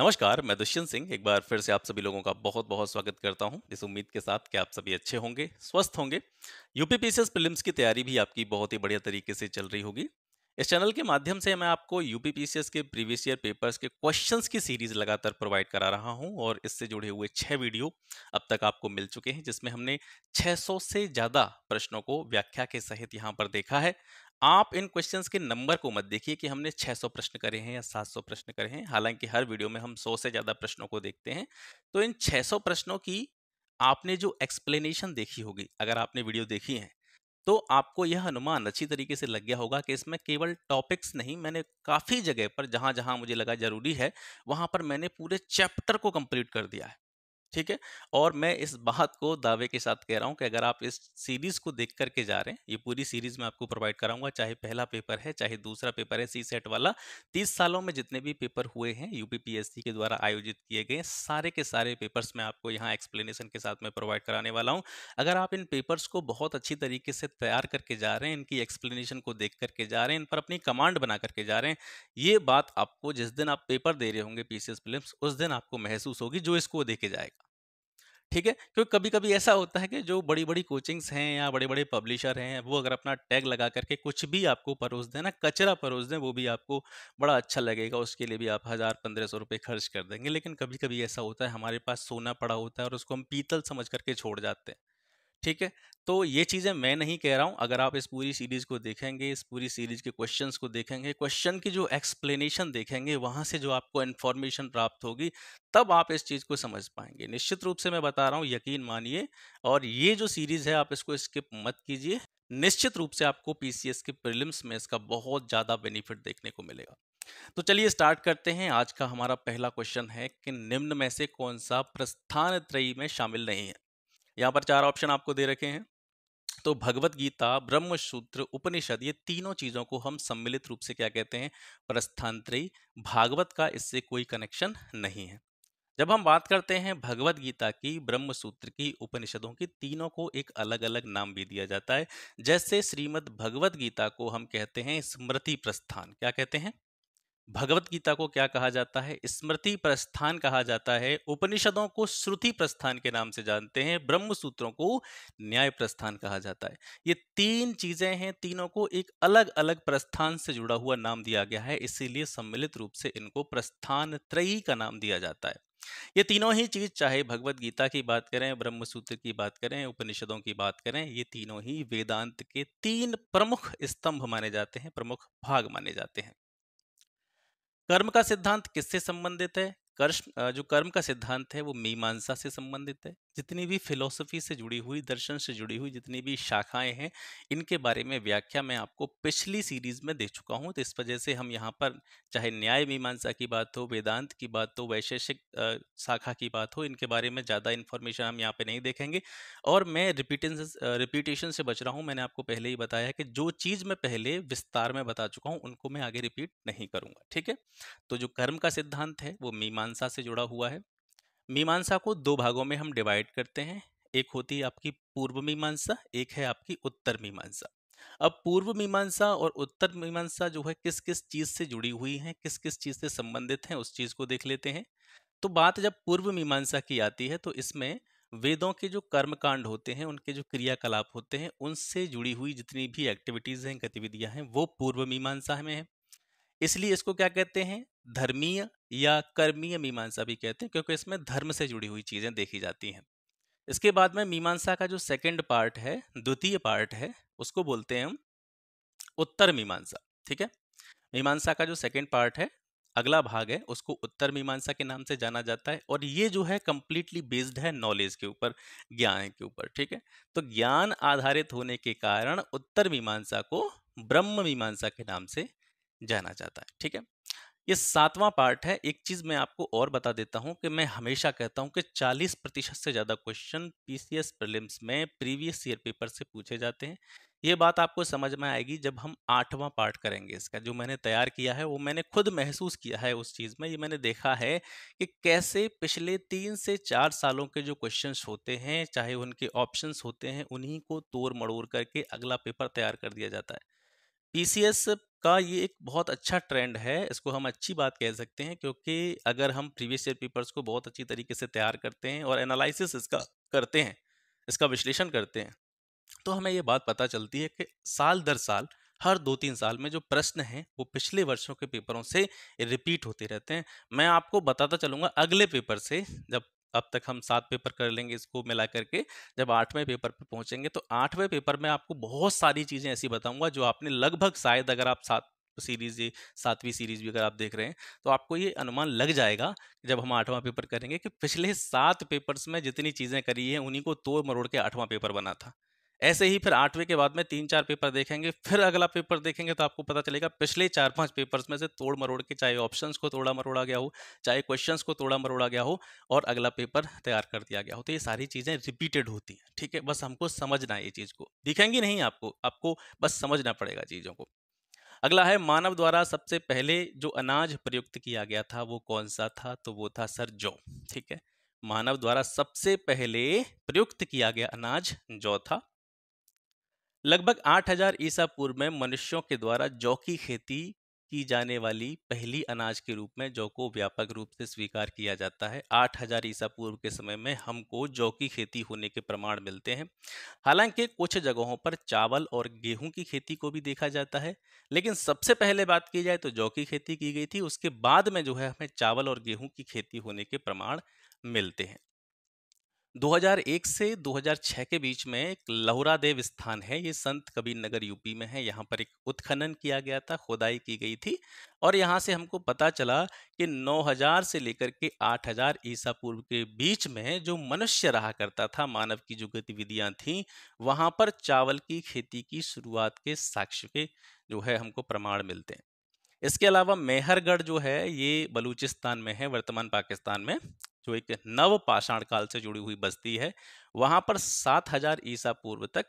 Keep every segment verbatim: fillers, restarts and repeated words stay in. नमस्कार, मैं दुष्यंत सिंह एक बार फिर से आप सभी लोगों का बहुत बहुत स्वागत करता हूं, इस उम्मीद के साथ कि आप सभी अच्छे होंगे, स्वस्थ होंगे। यूपीपीसीएस प्रीलिम्स की तैयारी भी आपकी बहुत ही बढ़िया तरीके से चल रही होगी। इस चैनल के माध्यम से मैं आपको यूपीपीसीएस के प्रीवियस ईयर पेपर्स के क्वेश्चंस की सीरीज लगातार प्रोवाइड करा रहा हूं और इससे जुड़े हुए छः वीडियो अब तक आपको मिल चुके हैं, जिसमें हमने छह सौ से ज़्यादा प्रश्नों को व्याख्या के सहित यहां पर देखा है। आप इन क्वेश्चंस के नंबर को मत देखिए कि हमने छह सौ प्रश्न करे हैं या सात सौ प्रश्न करे हैं, हालांकि हर वीडियो में हम सौ से ज़्यादा प्रश्नों को देखते हैं। तो इन छह सौ प्रश्नों की आपने जो एक्सप्लेनेशन देखी होगी, अगर आपने वीडियो देखी है, तो आपको यह अनुमान अच्छी तरीके से लग गया होगा कि इसमें केवल टॉपिक्स नहीं, मैंने काफ़ी जगह पर जहाँ जहाँ मुझे लगा ज़रूरी है वहाँ पर मैंने पूरे चैप्टर को कंप्लीट कर दिया है। ठीक है, और मैं इस बात को दावे के साथ कह रहा हूँ कि अगर आप इस सीरीज़ को देख करके जा रहे हैं, ये पूरी सीरीज़ मैं आपको प्रोवाइड कराऊंगा, चाहे पहला पेपर है, चाहे दूसरा पेपर है सी सेट वाला, तीस सालों में जितने भी पेपर हुए हैं यूपीपीएससी के द्वारा आयोजित किए गए, सारे के सारे पेपर्स मैं आपको यहाँ एक्सप्लेनेशन के साथ में प्रोवाइड कराने वाला हूँ। अगर आप इन पेपर्स को बहुत अच्छी तरीके से तैयार करके जा रहे हैं, इनकी एक्सप्लेनेशन को देख करके जा रहे हैं, इन पर अपनी कमांड बना करके जा रहे हैं, ये बात आपको जिस दिन आप पेपर दे रहे होंगे पीसीएस प्रीलिम्स, उस दिन आपको महसूस होगी जो इसको देखे जाएगा। ठीक है, क्योंकि कभी कभी ऐसा होता है कि जो बड़ी बड़ी कोचिंग्स हैं या बड़े बड़े पब्लिशर हैं, वो अगर अपना टैग लगा करके कुछ भी आपको परोस दें ना, कचरा परोस दें, वो भी आपको बड़ा अच्छा लगेगा, उसके लिए भी आप हज़ार पंद्रह सौ रुपये खर्च कर देंगे। लेकिन कभी कभी ऐसा होता है हमारे पास सोना पड़ा होता है और उसको हम पीतल समझ करके छोड़ जाते हैं। ठीक है, तो ये चीज़ें मैं नहीं कह रहा हूँ, अगर आप इस पूरी सीरीज़ को देखेंगे, इस पूरी सीरीज़ के क्वेश्चंस को देखेंगे, क्वेश्चन की जो एक्सप्लेनेशन देखेंगे, वहाँ से जो आपको इन्फॉर्मेशन प्राप्त होगी, तब आप इस चीज़ को समझ पाएंगे। निश्चित रूप से मैं बता रहा हूँ, यकीन मानिए, और ये जो सीरीज़ है आप इसको स्किप मत कीजिए। निश्चित रूप से आपको पीसीएस के प्रीलिम्स में इसका बहुत ज़्यादा बेनिफिट देखने को मिलेगा। तो चलिए स्टार्ट करते हैं। आज का हमारा पहला क्वेश्चन है कि निम्न में से कौन सा प्रस्थानत्रयी में शामिल नहीं है। यहाँ पर चार ऑप्शन आपको दे रखे हैं, तो भगवत गीता, ब्रह्म सूत्र, उपनिषद, ये तीनों चीज़ों को हम सम्मिलित रूप से क्या कहते हैं? प्रस्थानत्रयी। भागवत का इससे कोई कनेक्शन नहीं है। जब हम बात करते हैं भगवत गीता की, ब्रह्म सूत्र की, उपनिषदों की, तीनों को एक अलग अलग नाम भी दिया जाता है। जैसे श्रीमद् भगवत गीता को हम कहते हैं स्मृति प्रस्थान। क्या कहते हैं? भगवत गीता को क्या कहा जाता है? स्मृति प्रस्थान कहा जाता है। उपनिषदों को श्रुति प्रस्थान के नाम से जानते हैं। ब्रह्म सूत्रों को न्याय प्रस्थान कहा जाता है। ये तीन चीजें हैं, तीनों को एक अलग अलग प्रस्थान से जुड़ा हुआ नाम दिया गया है, इसीलिए सम्मिलित रूप से इनको प्रस्थानत्रयी का नाम दिया जाता है। ये तीनों ही चीज, चाहे भगवत गीता की बात करें, ब्रह्म सूत्र की बात करें, उपनिषदों की बात करें, ये तीनों ही वेदांत के तीन प्रमुख स्तंभ माने जाते हैं, प्रमुख भाग माने जाते हैं। कर्म का सिद्धांत किससे संबंधित है? कर्म, जो कर्म का सिद्धांत है वो मीमांसा से संबंधित है। जितनी भी फिलॉसफी से जुड़ी हुई, दर्शन से जुड़ी हुई जितनी भी शाखाएं हैं, इनके बारे में व्याख्या मैं आपको पिछली सीरीज में दे चुका हूं। तो इस वजह से हम यहाँ पर, चाहे न्याय मीमांसा की बात हो, वेदांत की बात हो, वैशेषिक शाखा की बात हो, इनके बारे में ज़्यादा इन्फॉर्मेशन हम यहाँ पर नहीं देखेंगे। और मैं रिपीटेंस रिपीटेशन से बच रहा हूँ। मैंने आपको पहले ही बताया कि जो चीज़ मैं पहले विस्तार में बता चुका हूँ उनको मैं आगे रिपीट नहीं करूँगा। ठीक है, तो जो कर्म का सिद्धांत है वो मीमांसा से जुड़ा हुआ है। मीमांसा को दो भागों में हम डिवाइड करते हैं, एक होती है आपकी पूर्व मीमांसा, एक है आपकी उत्तर मीमांसा। अब पूर्व मीमांसा और उत्तर मीमांसा जो है किस किस चीज़ से जुड़ी हुई है, किस किस चीज़ से संबंधित है, उस चीज़ को देख लेते हैं। तो बात जब पूर्व मीमांसा की आती है तो इसमें वेदों के जो कर्मकांड होते हैं, उनके जो क्रियाकलाप होते हैं, उनसे जुड़ी हुई जितनी भी एक्टिविटीज़ हैं, गतिविधियाँ हैं, वो पूर्व मीमांसा में है। इसलिए इसको क्या कहते हैं? धर्मीय या कर्मीय मीमांसा भी कहते हैं, क्योंकि इसमें धर्म से जुड़ी हुई चीज़ें देखी जाती हैं। इसके बाद में मीमांसा का जो सेकंड पार्ट है, द्वितीय पार्ट है, उसको बोलते हैं हम उत्तर मीमांसा। ठीक है, मीमांसा का जो सेकंड पार्ट है, अगला भाग है, उसको उत्तर मीमांसा के नाम से जाना जाता है। और ये जो है कंप्लीटली बेस्ड है नॉलेज के ऊपर, ज्ञान के ऊपर। ठीक है, तो ज्ञान आधारित होने के कारण उत्तर मीमांसा को ब्रह्म मीमांसा के नाम से जाना जाता है। ठीक है, ये सातवां पार्ट है। एक चीज़ मैं आपको और बता देता हूँ कि मैं हमेशा कहता हूँ कि चालीस प्रतिशत से ज़्यादा क्वेश्चन पीसीएस प्रीलिम्स में प्रीवियस ईयर पेपर से पूछे जाते हैं। ये बात आपको समझ में आएगी जब हम आठवां पार्ट करेंगे। इसका जो मैंने तैयार किया है वो मैंने खुद महसूस किया है उस चीज़ में। ये मैंने देखा है कि कैसे पिछले तीन से चार सालों के जो क्वेश्चंस होते हैं, चाहे उनके ऑप्शंस होते हैं, उन्हीं को तोड़ मड़ोड़ करके अगला पेपर तैयार कर दिया जाता है। पीसीएस का ये एक बहुत अच्छा ट्रेंड है, इसको हम अच्छी बात कह सकते हैं, क्योंकि अगर हम प्रीवियस ईयर पेपर्स को बहुत अच्छी तरीके से तैयार करते हैं और एनालिसिस इसका करते हैं, इसका विश्लेषण करते हैं, तो हमें ये बात पता चलती है कि साल दर साल हर दो तीन साल में जो प्रश्न हैं वो पिछले वर्षों के पेपरों से रिपीट होते रहते हैं। मैं आपको बताता चलूँगा अगले पेपर से, जब अब तक हम सात पेपर कर लेंगे इसको मिला करके, जब आठवें पेपर पे पहुंचेंगे तो आठवें पेपर में आपको बहुत सारी चीज़ें ऐसी बताऊंगा जो आपने लगभग, शायद अगर आप सात सीरीज सातवीं सीरीज भी अगर आप देख रहे हैं तो आपको ये अनुमान लग जाएगा जब हम आठवां पेपर करेंगे कि पिछले सात पेपर्स में जितनी चीज़ें करी हैं उन्हीं को तोड़ मरोड़ के आठवां पेपर बना था। ऐसे ही फिर आठवें के बाद में तीन चार पेपर देखेंगे, फिर अगला पेपर देखेंगे तो आपको पता चलेगा पिछले चार पांच पेपर्स में से तोड़ मरोड़ के, चाहे ऑप्शंस को तोड़ा मरोड़ा गया हो, चाहे क्वेश्चंस को तोड़ा मरोड़ा गया हो और अगला पेपर तैयार कर दिया गया हो। तो ये सारी चीज़ें रिपीटेड होती हैं, ठीक है। बस हमको समझना है, ये चीज़ को दिखेंगी नहीं आपको, आपको बस समझना पड़ेगा चीज़ों को। अगला है, मानव द्वारा सबसे पहले जो अनाज प्रयुक्त किया गया था वो कौन सा था? तो वो था सर जौ, ठीक है। मानव द्वारा सबसे पहले प्रयुक्त किया गया अनाज जौ था। लगभग आठ हज़ार ईसा पूर्व में मनुष्यों के द्वारा जौ की खेती की जाने वाली पहली अनाज के रूप में जौ को व्यापक रूप से स्वीकार किया जाता है। आठ हज़ार ईसा पूर्व के समय में हमको जौ की खेती होने के प्रमाण मिलते हैं। हालांकि कुछ जगहों पर चावल और गेहूं की खेती को भी देखा जाता है, लेकिन सबसे पहले बात की जाए तो जौ की खेती की गई थी। उसके बाद में जो है हमें चावल और गेहूँ की खेती होने के प्रमाण मिलते हैं। दो हज़ार एक से दो हज़ार छह के बीच में एक लहुरादेव स्थान है, ये संत कबीर नगर यूपी में है। यहाँ पर एक उत्खनन किया गया था, खुदाई की गई थी और यहाँ से हमको पता चला कि नौ हज़ार से लेकर के आठ हज़ार ईसा पूर्व के बीच में जो मनुष्य रहा करता था, मानव की जो गतिविधियाँ थीं, वहाँ पर चावल की खेती की शुरुआत के साक्ष्य के जो है हमको प्रमाण मिलते हैं। इसके अलावा मेहरगढ़ जो है ये बलूचिस्तान में है, वर्तमान पाकिस्तान में, जो एक नव पाषाण काल से जुड़ी हुई बस्ती है। वहाँ पर सात हज़ार ईसा पूर्व तक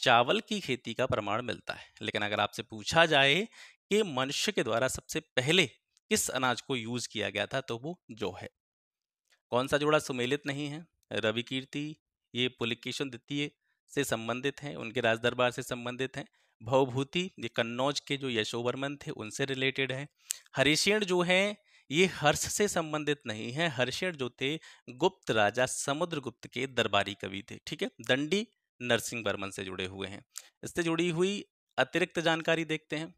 चावल की खेती का प्रमाण मिलता है। लेकिन अगर आपसे पूछा जाए कि मनुष्य के द्वारा सबसे पहले किस अनाज को यूज किया गया था तो वो जौ है। कौन सा जोड़ा सुमेलित नहीं है? रवि कीर्ति, ये पुलकेशन द्वितीय से संबंधित हैं, उनके राजदरबार से संबंधित हैं। भवभूति, ये कन्नौज के जो यशोवर्मन थे उनसे रिलेटेड है। हरिशेण जो हैं ये हर्ष से संबंधित नहीं है। हर्षेण जो थे गुप्त राजा समुद्रगुप्त के दरबारी कवि थे, ठीक है। दंडी नरसिंह वर्मन से जुड़े हुए हैं। इससे जुड़ी हुई अतिरिक्त जानकारी देखते हैं।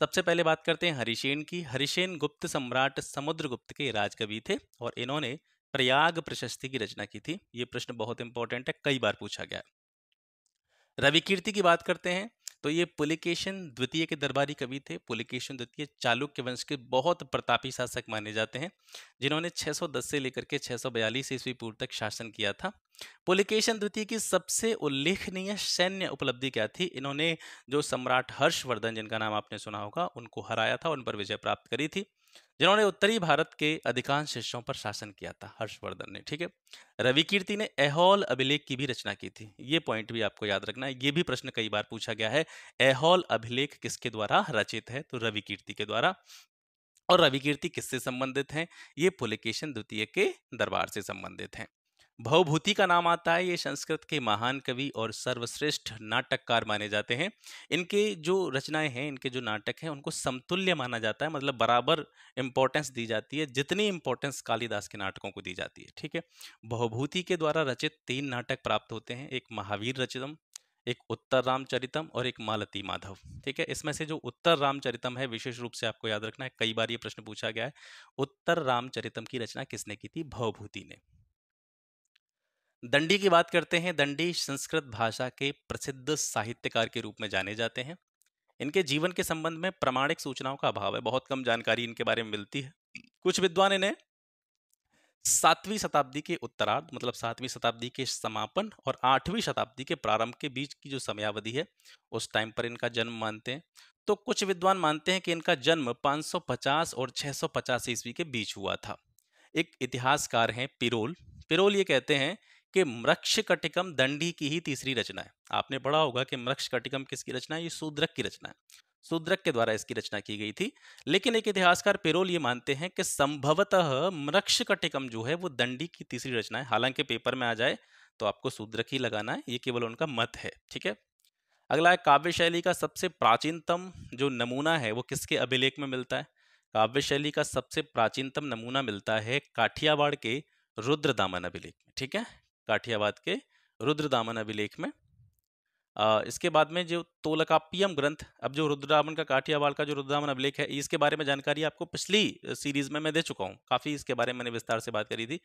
सबसे पहले बात करते हैं हरिशेण की। हरिशेण गुप्त सम्राट समुद्रगुप्त के राजकवि थे और इन्होंने प्रयाग प्रशस्ति की रचना की थी। ये प्रश्न बहुत इंपॉर्टेंट है, कई बार पूछा गया है। रविकीर्ति की बात करते हैं तो ये पुलकेशन द्वितीय के दरबारी कवि थे। पुलकेशन द्वितीय चालुक्य वंश के बहुत प्रतापी शासक माने जाते हैं, जिन्होंने छह सौ दस से लेकर के छह सौ बयालीस ईस्वी पूर्व तक शासन किया था। पुलकेशन द्वितीय की सबसे उल्लेखनीय सैन्य उपलब्धि क्या थी? इन्होंने जो सम्राट हर्षवर्धन, जिनका नाम आपने सुना होगा, उनको हराया था, उन पर विजय प्राप्त करी थी, जिन्होंने उत्तरी भारत के अधिकांश हिस्सों पर शासन किया था हर्षवर्धन ने, ठीक है। रविकीर्ति ने ऐहोल अभिलेख की भी रचना की थी। ये पॉइंट भी आपको याद रखना है, ये भी प्रश्न कई बार पूछा गया है। ऐहोल अभिलेख किसके द्वारा रचित है? तो रविकीर्ति के द्वारा। और रविकीर्ति किससे संबंधित हैं? ये पुलकेशन द्वितीय के दरबार से संबंधित हैं। भवभूति का नाम आता है, ये संस्कृत के महान कवि और सर्वश्रेष्ठ नाटककार माने जाते हैं। इनके जो रचनाएं हैं, इनके जो नाटक हैं, उनको समतुल्य माना जाता है, मतलब बराबर इम्पोर्टेंस दी जाती है जितनी इम्पोर्टेंस कालिदास के नाटकों को दी जाती है, ठीक है। भवभूति के द्वारा रचित तीन नाटक प्राप्त होते हैं, एक महावीर रचितम, एक उत्तर रामचरितम और एक मालती माधव, ठीक है। इसमें से जो उत्तर रामचरितम है, विशेष रूप से आपको याद रखना है, कई बार ये प्रश्न पूछा गया है। उत्तर रामचरितम की रचना किसने की थी? भवभूति ने। दंडी की बात करते हैं। दंडी संस्कृत भाषा के प्रसिद्ध साहित्यकार के रूप में जाने जाते हैं। इनके जीवन के संबंध में प्रामाणिक सूचनाओं का अभाव है, बहुत कम जानकारी इनके बारे में मिलती है। कुछ विद्वान इन्हें सातवीं शताब्दी के उत्तरार्ध, मतलब सातवीं शताब्दी के समापन और आठवीं शताब्दी के प्रारंभ के बीच की जो समयावधि है, उस टाइम पर इनका जन्म मानते हैं। तो कुछ विद्वान मानते हैं कि इनका जन्म पाँच सौ पचास और छः सौ पचास ईस्वी के बीच हुआ था। एक इतिहासकार हैं पिरोल, पिरोल ये कहते हैं कि मृक्षकटिकम दंडी की ही तीसरी रचना है। आपने पढ़ा होगा कि मृक्षकटिकम किसकी रचना है? ये शूद्रक की रचना है, शूद्रक के द्वारा इसकी रचना की गई थी। लेकिन एक इतिहासकार पिरोल ये मानते हैं कि संभवतः मृक्षकटिकम जो है वो दंडी की तीसरी रचना है। हालांकि पेपर में आ जाए तो आपको शूद्रक ही लगाना है, ये केवल उनका मत है, ठीक है। अगला है काव्य शैली का सबसे प्राचीनतम जो नमूना है वो किसके अभिलेख में मिलता है? काव्य शैली का सबसे प्राचीनतम नमूना मिलता है काठियावाड़ के रुद्रदामन अभिलेख में। ठीक है, काठियावाड़ के रुद्रदामन अभिलेख में। आ, इसके बाद में जो तोलकाप्यम ग्रंथ, अब जो रुद्रदामन का काठियावाड़ का जो रुद्रदामन अभिलेख है इसके बारे में जानकारी आपको पिछली सीरीज में मैं दे चुका हूँ, काफ़ी इसके बारे में मैंने विस्तार से बात करी थी।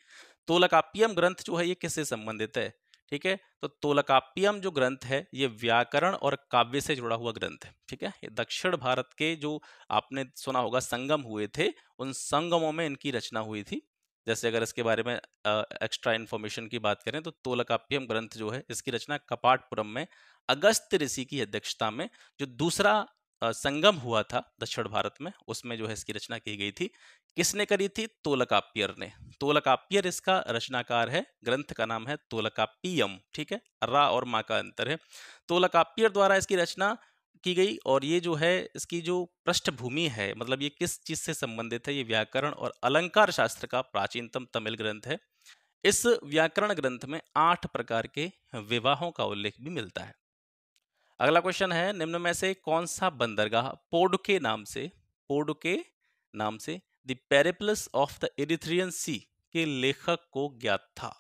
तोलकाप्यम ग्रंथ जो है ये किससे संबंधित है? ठीक है, तो तोलकाप्यम जो ग्रंथ है ये व्याकरण और काव्य से जुड़ा हुआ ग्रंथ है। ठीक है, ये दक्षिण भारत के जो आपने सुना होगा संगम हुए थे, उन संगमों में इनकी रचना हुई थी। जैसे अगर इसके बारे में एक्स्ट्रा इन्फॉर्मेशन की बात करें तो तोलकाप्यम ग्रंथ जो है इसकी रचना कपाटपुरम में अगस्त्य ऋषि की अध्यक्षता में जो दूसरा आ, संगम हुआ था दक्षिण भारत में, उसमें जो है इसकी रचना की गई थी। किसने करी थी? तोलकापियर ने। तोलकापियर इसका रचनाकार है, ग्रंथ का नाम है तोलकाप्यम। ठीक है, रा और मा का अंतर है। तोलकापियर द्वारा इसकी रचना की गई और ये जो है इसकी जो पृष्ठभूमि है, मतलब ये किस चीज से संबंधित है, ये व्याकरण और अलंकार शास्त्र का प्राचीनतम तमिल ग्रंथ है। इस व्याकरण ग्रंथ में आठ प्रकार के विवाहों का उल्लेख भी मिलता है। अगला क्वेश्चन है, निम्न में से कौन सा बंदरगाह पोर्ड के नाम से पोर्ड के नाम से the Periplus of the Erythraean Sea के लेखक को ज्ञात था?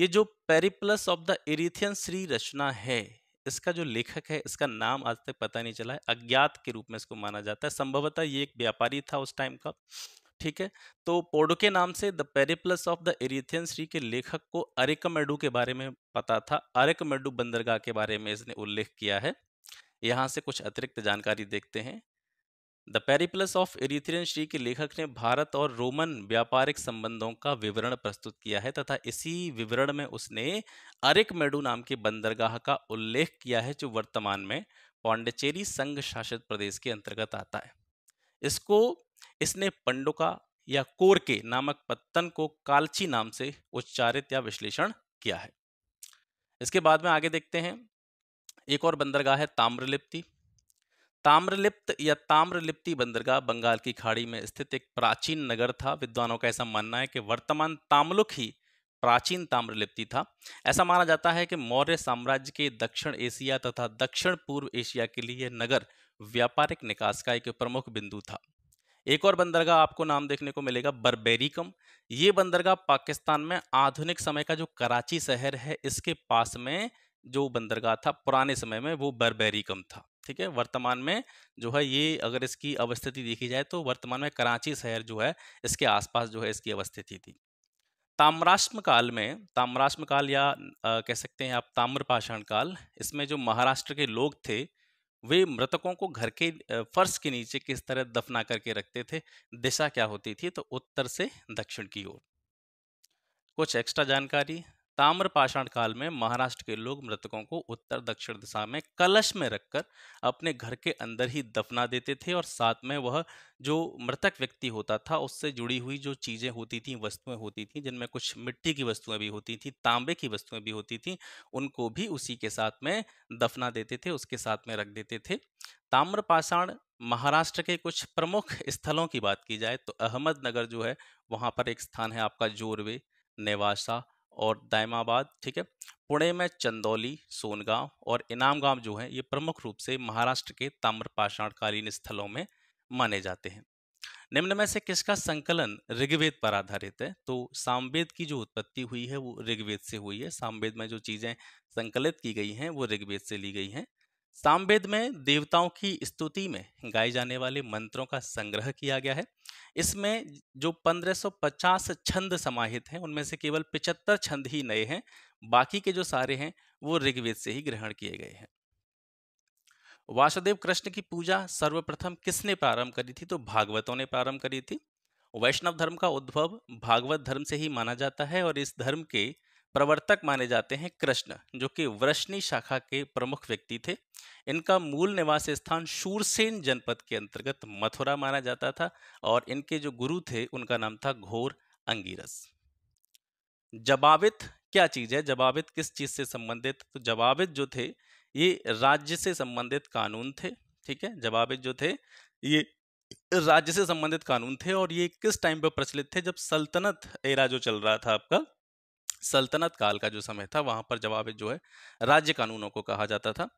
ये जो Periplus of the Erythraean Sea रचना है इसका जो लेखक है इसका नाम आज तक पता नहीं चला है, अज्ञात के रूप में इसको माना जाता है। संभवतः ये एक व्यापारी था उस टाइम का। ठीक है, तो पोर्डो के नाम से the Periplus of the Erythraean Sea के लेखक को अरिकमेडू के बारे में पता था। अरिकमेडू बंदरगाह के बारे में इसने उल्लेख किया है। यहाँ से कुछ अतिरिक्त जानकारी देखते हैं। The Periplus of Erythraean Sea के लेखक ने भारत और रोमन व्यापारिक संबंधों का विवरण प्रस्तुत किया है तथा इसी विवरण में उसने अरिकमेडू नाम के बंदरगाह का उल्लेख किया है जो वर्तमान में पौंडीचेरी संघ शासित प्रदेश के अंतर्गत आता है। इसको इसने पंडुका या कोरके नामक पत्तन को कालची नाम से उच्चारित या विश्लेषण किया है। इसके बाद में आगे देखते हैं, एक और बंदरगाह है ताम्रलिप्ति। ताम्रलिप्त या ताम्रलिप्ति बंदरगाह बंगाल की खाड़ी में स्थित एक प्राचीन नगर था। विद्वानों का ऐसा मानना है कि वर्तमान ताम्लुक ही प्राचीन ताम्रलिप्ति था। ऐसा माना जाता है कि मौर्य साम्राज्य के दक्षिण एशिया तथा दक्षिण पूर्व एशिया के लिए नगर व्यापारिक निकास का एक प्रमुख बिंदु था। एक और बंदरगाह आपको नाम देखने को मिलेगा बर्बेरिकम। ये बंदरगाह पाकिस्तान में आधुनिक समय का जो कराची शहर है इसके पास में जो बंदरगाह था, पुराने समय में वो बर्बेरिकम था। ठीक है, वर्तमान में जो है ये अगर इसकी अवस्थिति देखी जाए तो वर्तमान में कराची शहर जो है इसके आसपास जो है इसकी अवस्थिति थी। ताम्राश्म काल में, ताम्राश्म काल या आ, कह सकते हैं आप ताम्रपाषाण काल, इसमें जो महाराष्ट्र के लोग थे वे मृतकों को घर के फर्श के नीचे किस तरह दफना करके रखते थे, दिशा क्या होती थी, तो उत्तर से दक्षिण की ओर। कुछ एक्स्ट्रा जानकारी, ताम्रपाषाण काल में महाराष्ट्र के लोग मृतकों को उत्तर दक्षिण दिशा में कलश में रखकर अपने घर के अंदर ही दफना देते थे और साथ में वह जो मृतक व्यक्ति होता था उससे जुड़ी हुई जो चीज़ें होती थी, वस्तुएं होती थी, जिनमें कुछ मिट्टी की वस्तुएं भी होती थी, तांबे की वस्तुएं भी होती थी, उनको भी उसी के साथ में दफना देते थे, उसके साथ में रख देते थे। ताम्रपाषाण महाराष्ट्र के कुछ प्रमुख स्थलों की बात की जाए तो अहमदनगर जो है वहाँ पर एक स्थान है आपका जोरवे, नेवासा और दायमाबाद। ठीक है, पुणे में चंदौली, सोनगांव और इनामगांव जो हैं ये प्रमुख रूप से महाराष्ट्र के ताम्रपाषाणकालीन स्थलों में माने जाते हैं। निम्न में से किसका संकलन ऋग्वेद पर आधारित है? तो साम्वेद की जो उत्पत्ति हुई है वो ऋग्वेद से हुई है। साम्वेद में जो चीज़ें संकलित की गई हैं वो ऋग्वेद से ली गई हैं। सामवेद में देवताओं की स्तुति में गाए जाने वाले मंत्रों का संग्रह किया गया है। इसमें जो पंद्रह सौ पचास छंद समाहित हैं उनमें से केवल पचहत्तर छंद ही नए हैं, बाकी के जो सारे हैं वो ऋग्वेद से ही ग्रहण किए गए हैं। वासुदेव कृष्ण की पूजा सर्वप्रथम किसने प्रारंभ करी थी? तो भागवतों ने प्रारंभ करी थी। वैष्णव धर्म का उद्भव भागवत धर्म से ही माना जाता है और इस धर्म के प्रवर्तक माने जाते हैं कृष्ण, जो कि वृष्णि शाखा के प्रमुख व्यक्ति थे। इनका मूल निवास स्थान शूरसेन जनपद के अंतर्गत मथुरा माना जाता था और इनके जो गुरु थे उनका नाम था घोर अंगिरस। जवाबित क्या चीज है? जवाबित किस चीज से संबंधित? तो जवाबित जो थे ये राज्य से संबंधित कानून थे। ठीक है, जवाबित जो थे ये राज्य से संबंधित कानून थे और ये किस टाइम पर प्रचलित थे? जब सल्तनत एरा जो चल रहा था आपका सल्तनत काल का जो समय था वहाँ पर जवाबित जो है राज्य कानूनों को कहा जाता था।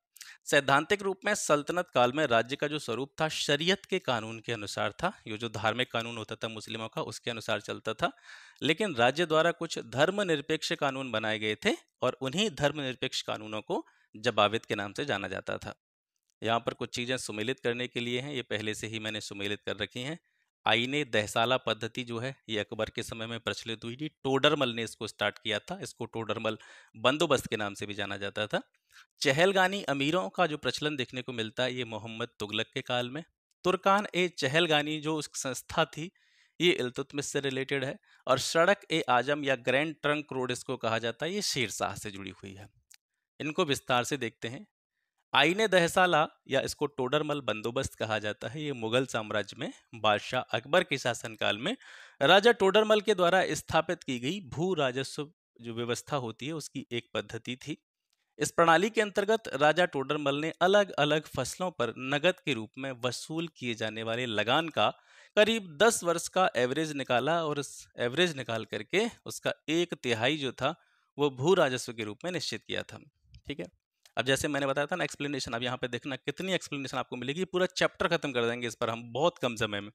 सैद्धांतिक रूप में सल्तनत काल में राज्य का जो स्वरूप था शरीयत के कानून के अनुसार था। ये जो धार्मिक कानून होता था मुस्लिमों का उसके अनुसार चलता था, लेकिन राज्य द्वारा कुछ धर्मनिरपेक्ष कानून बनाए गए थे और उन्हीं धर्मनिरपेक्ष कानूनों को जवाबित के नाम से जाना जाता था। यहाँ पर कुछ चीज़ें सुमेलित करने के लिए हैं, ये पहले से ही मैंने सुमेलित कर रखी हैं। आईने दहशाला पद्धति जो है ये अकबर के समय में प्रचलित हुई थी, टोडरमल ने इसको स्टार्ट किया था, इसको टोडरमल बंदोबस्त के नाम से भी जाना जाता था। चहलगानी अमीरों का जो प्रचलन देखने को मिलता है ये मोहम्मद तुगलक के काल में। तुरकान ए चहलगानी जो उसकी संस्था थी ये इल्तुतमिश से रिलेटेड है, और सड़क ए आजम या ग्रैंड ट्रंक रोड इसको कहा जाता है, ये शेरशाह से जुड़ी हुई है। इनको विस्तार से देखते हैं। आईने दहशाला या इसको टोडरमल बंदोबस्त कहा जाता है, ये मुगल साम्राज्य में बादशाह अकबर के शासनकाल में राजा टोडरमल के द्वारा स्थापित की गई भू राजस्व जो व्यवस्था होती है उसकी एक पद्धति थी। इस प्रणाली के अंतर्गत राजा टोडरमल ने अलग अलग फसलों पर नगद के रूप में वसूल किए जाने वाले लगान का करीब दस वर्ष का एवरेज निकाला और इस एवरेज निकाल करके उसका एक तिहाई जो था वो भू राजस्व के रूप में निश्चित किया था। ठीक है, अब जैसे मैंने बताया था ना एक्सप्लेनेशन, अब यहाँ पे देखना कितनी एक्सप्लेनेशन आपको मिलेगी, पूरा चैप्टर खत्म कर देंगे इस पर हम बहुत कम समय में।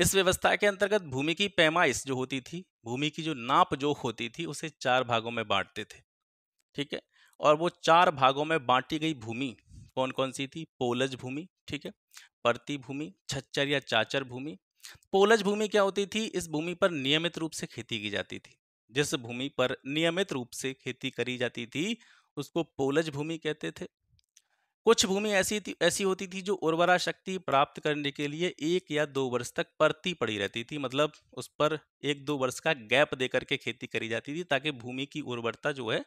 इस व्यवस्था के अंतर्गत भूमि की पैमाइश जो होती थी, भूमि की जो नाप जोख होती थी उसे चार भागों में बांटते थे। ठीक है, और वो चार भागों में बांटी गई भूमि कौन कौन सी थी? पोलज भूमि, ठीक है, परती भूमि, छच्चर या चाचर भूमि। पोलज भूमि क्या होती थी? इस भूमि पर नियमित रूप से खेती की जाती थी। जिस भूमि पर नियमित रूप से खेती करी जाती थी उसको पोलज भूमि कहते थे। कुछ भूमि ऐसी थी ऐसी होती थी जो उर्वरा शक्ति प्राप्त करने के लिए एक या दो वर्ष तक परती पड़ी रहती थी, मतलब उस पर एक दो वर्ष का गैप दे करके खेती करी जाती थी ताकि भूमि की उर्वरता जो है,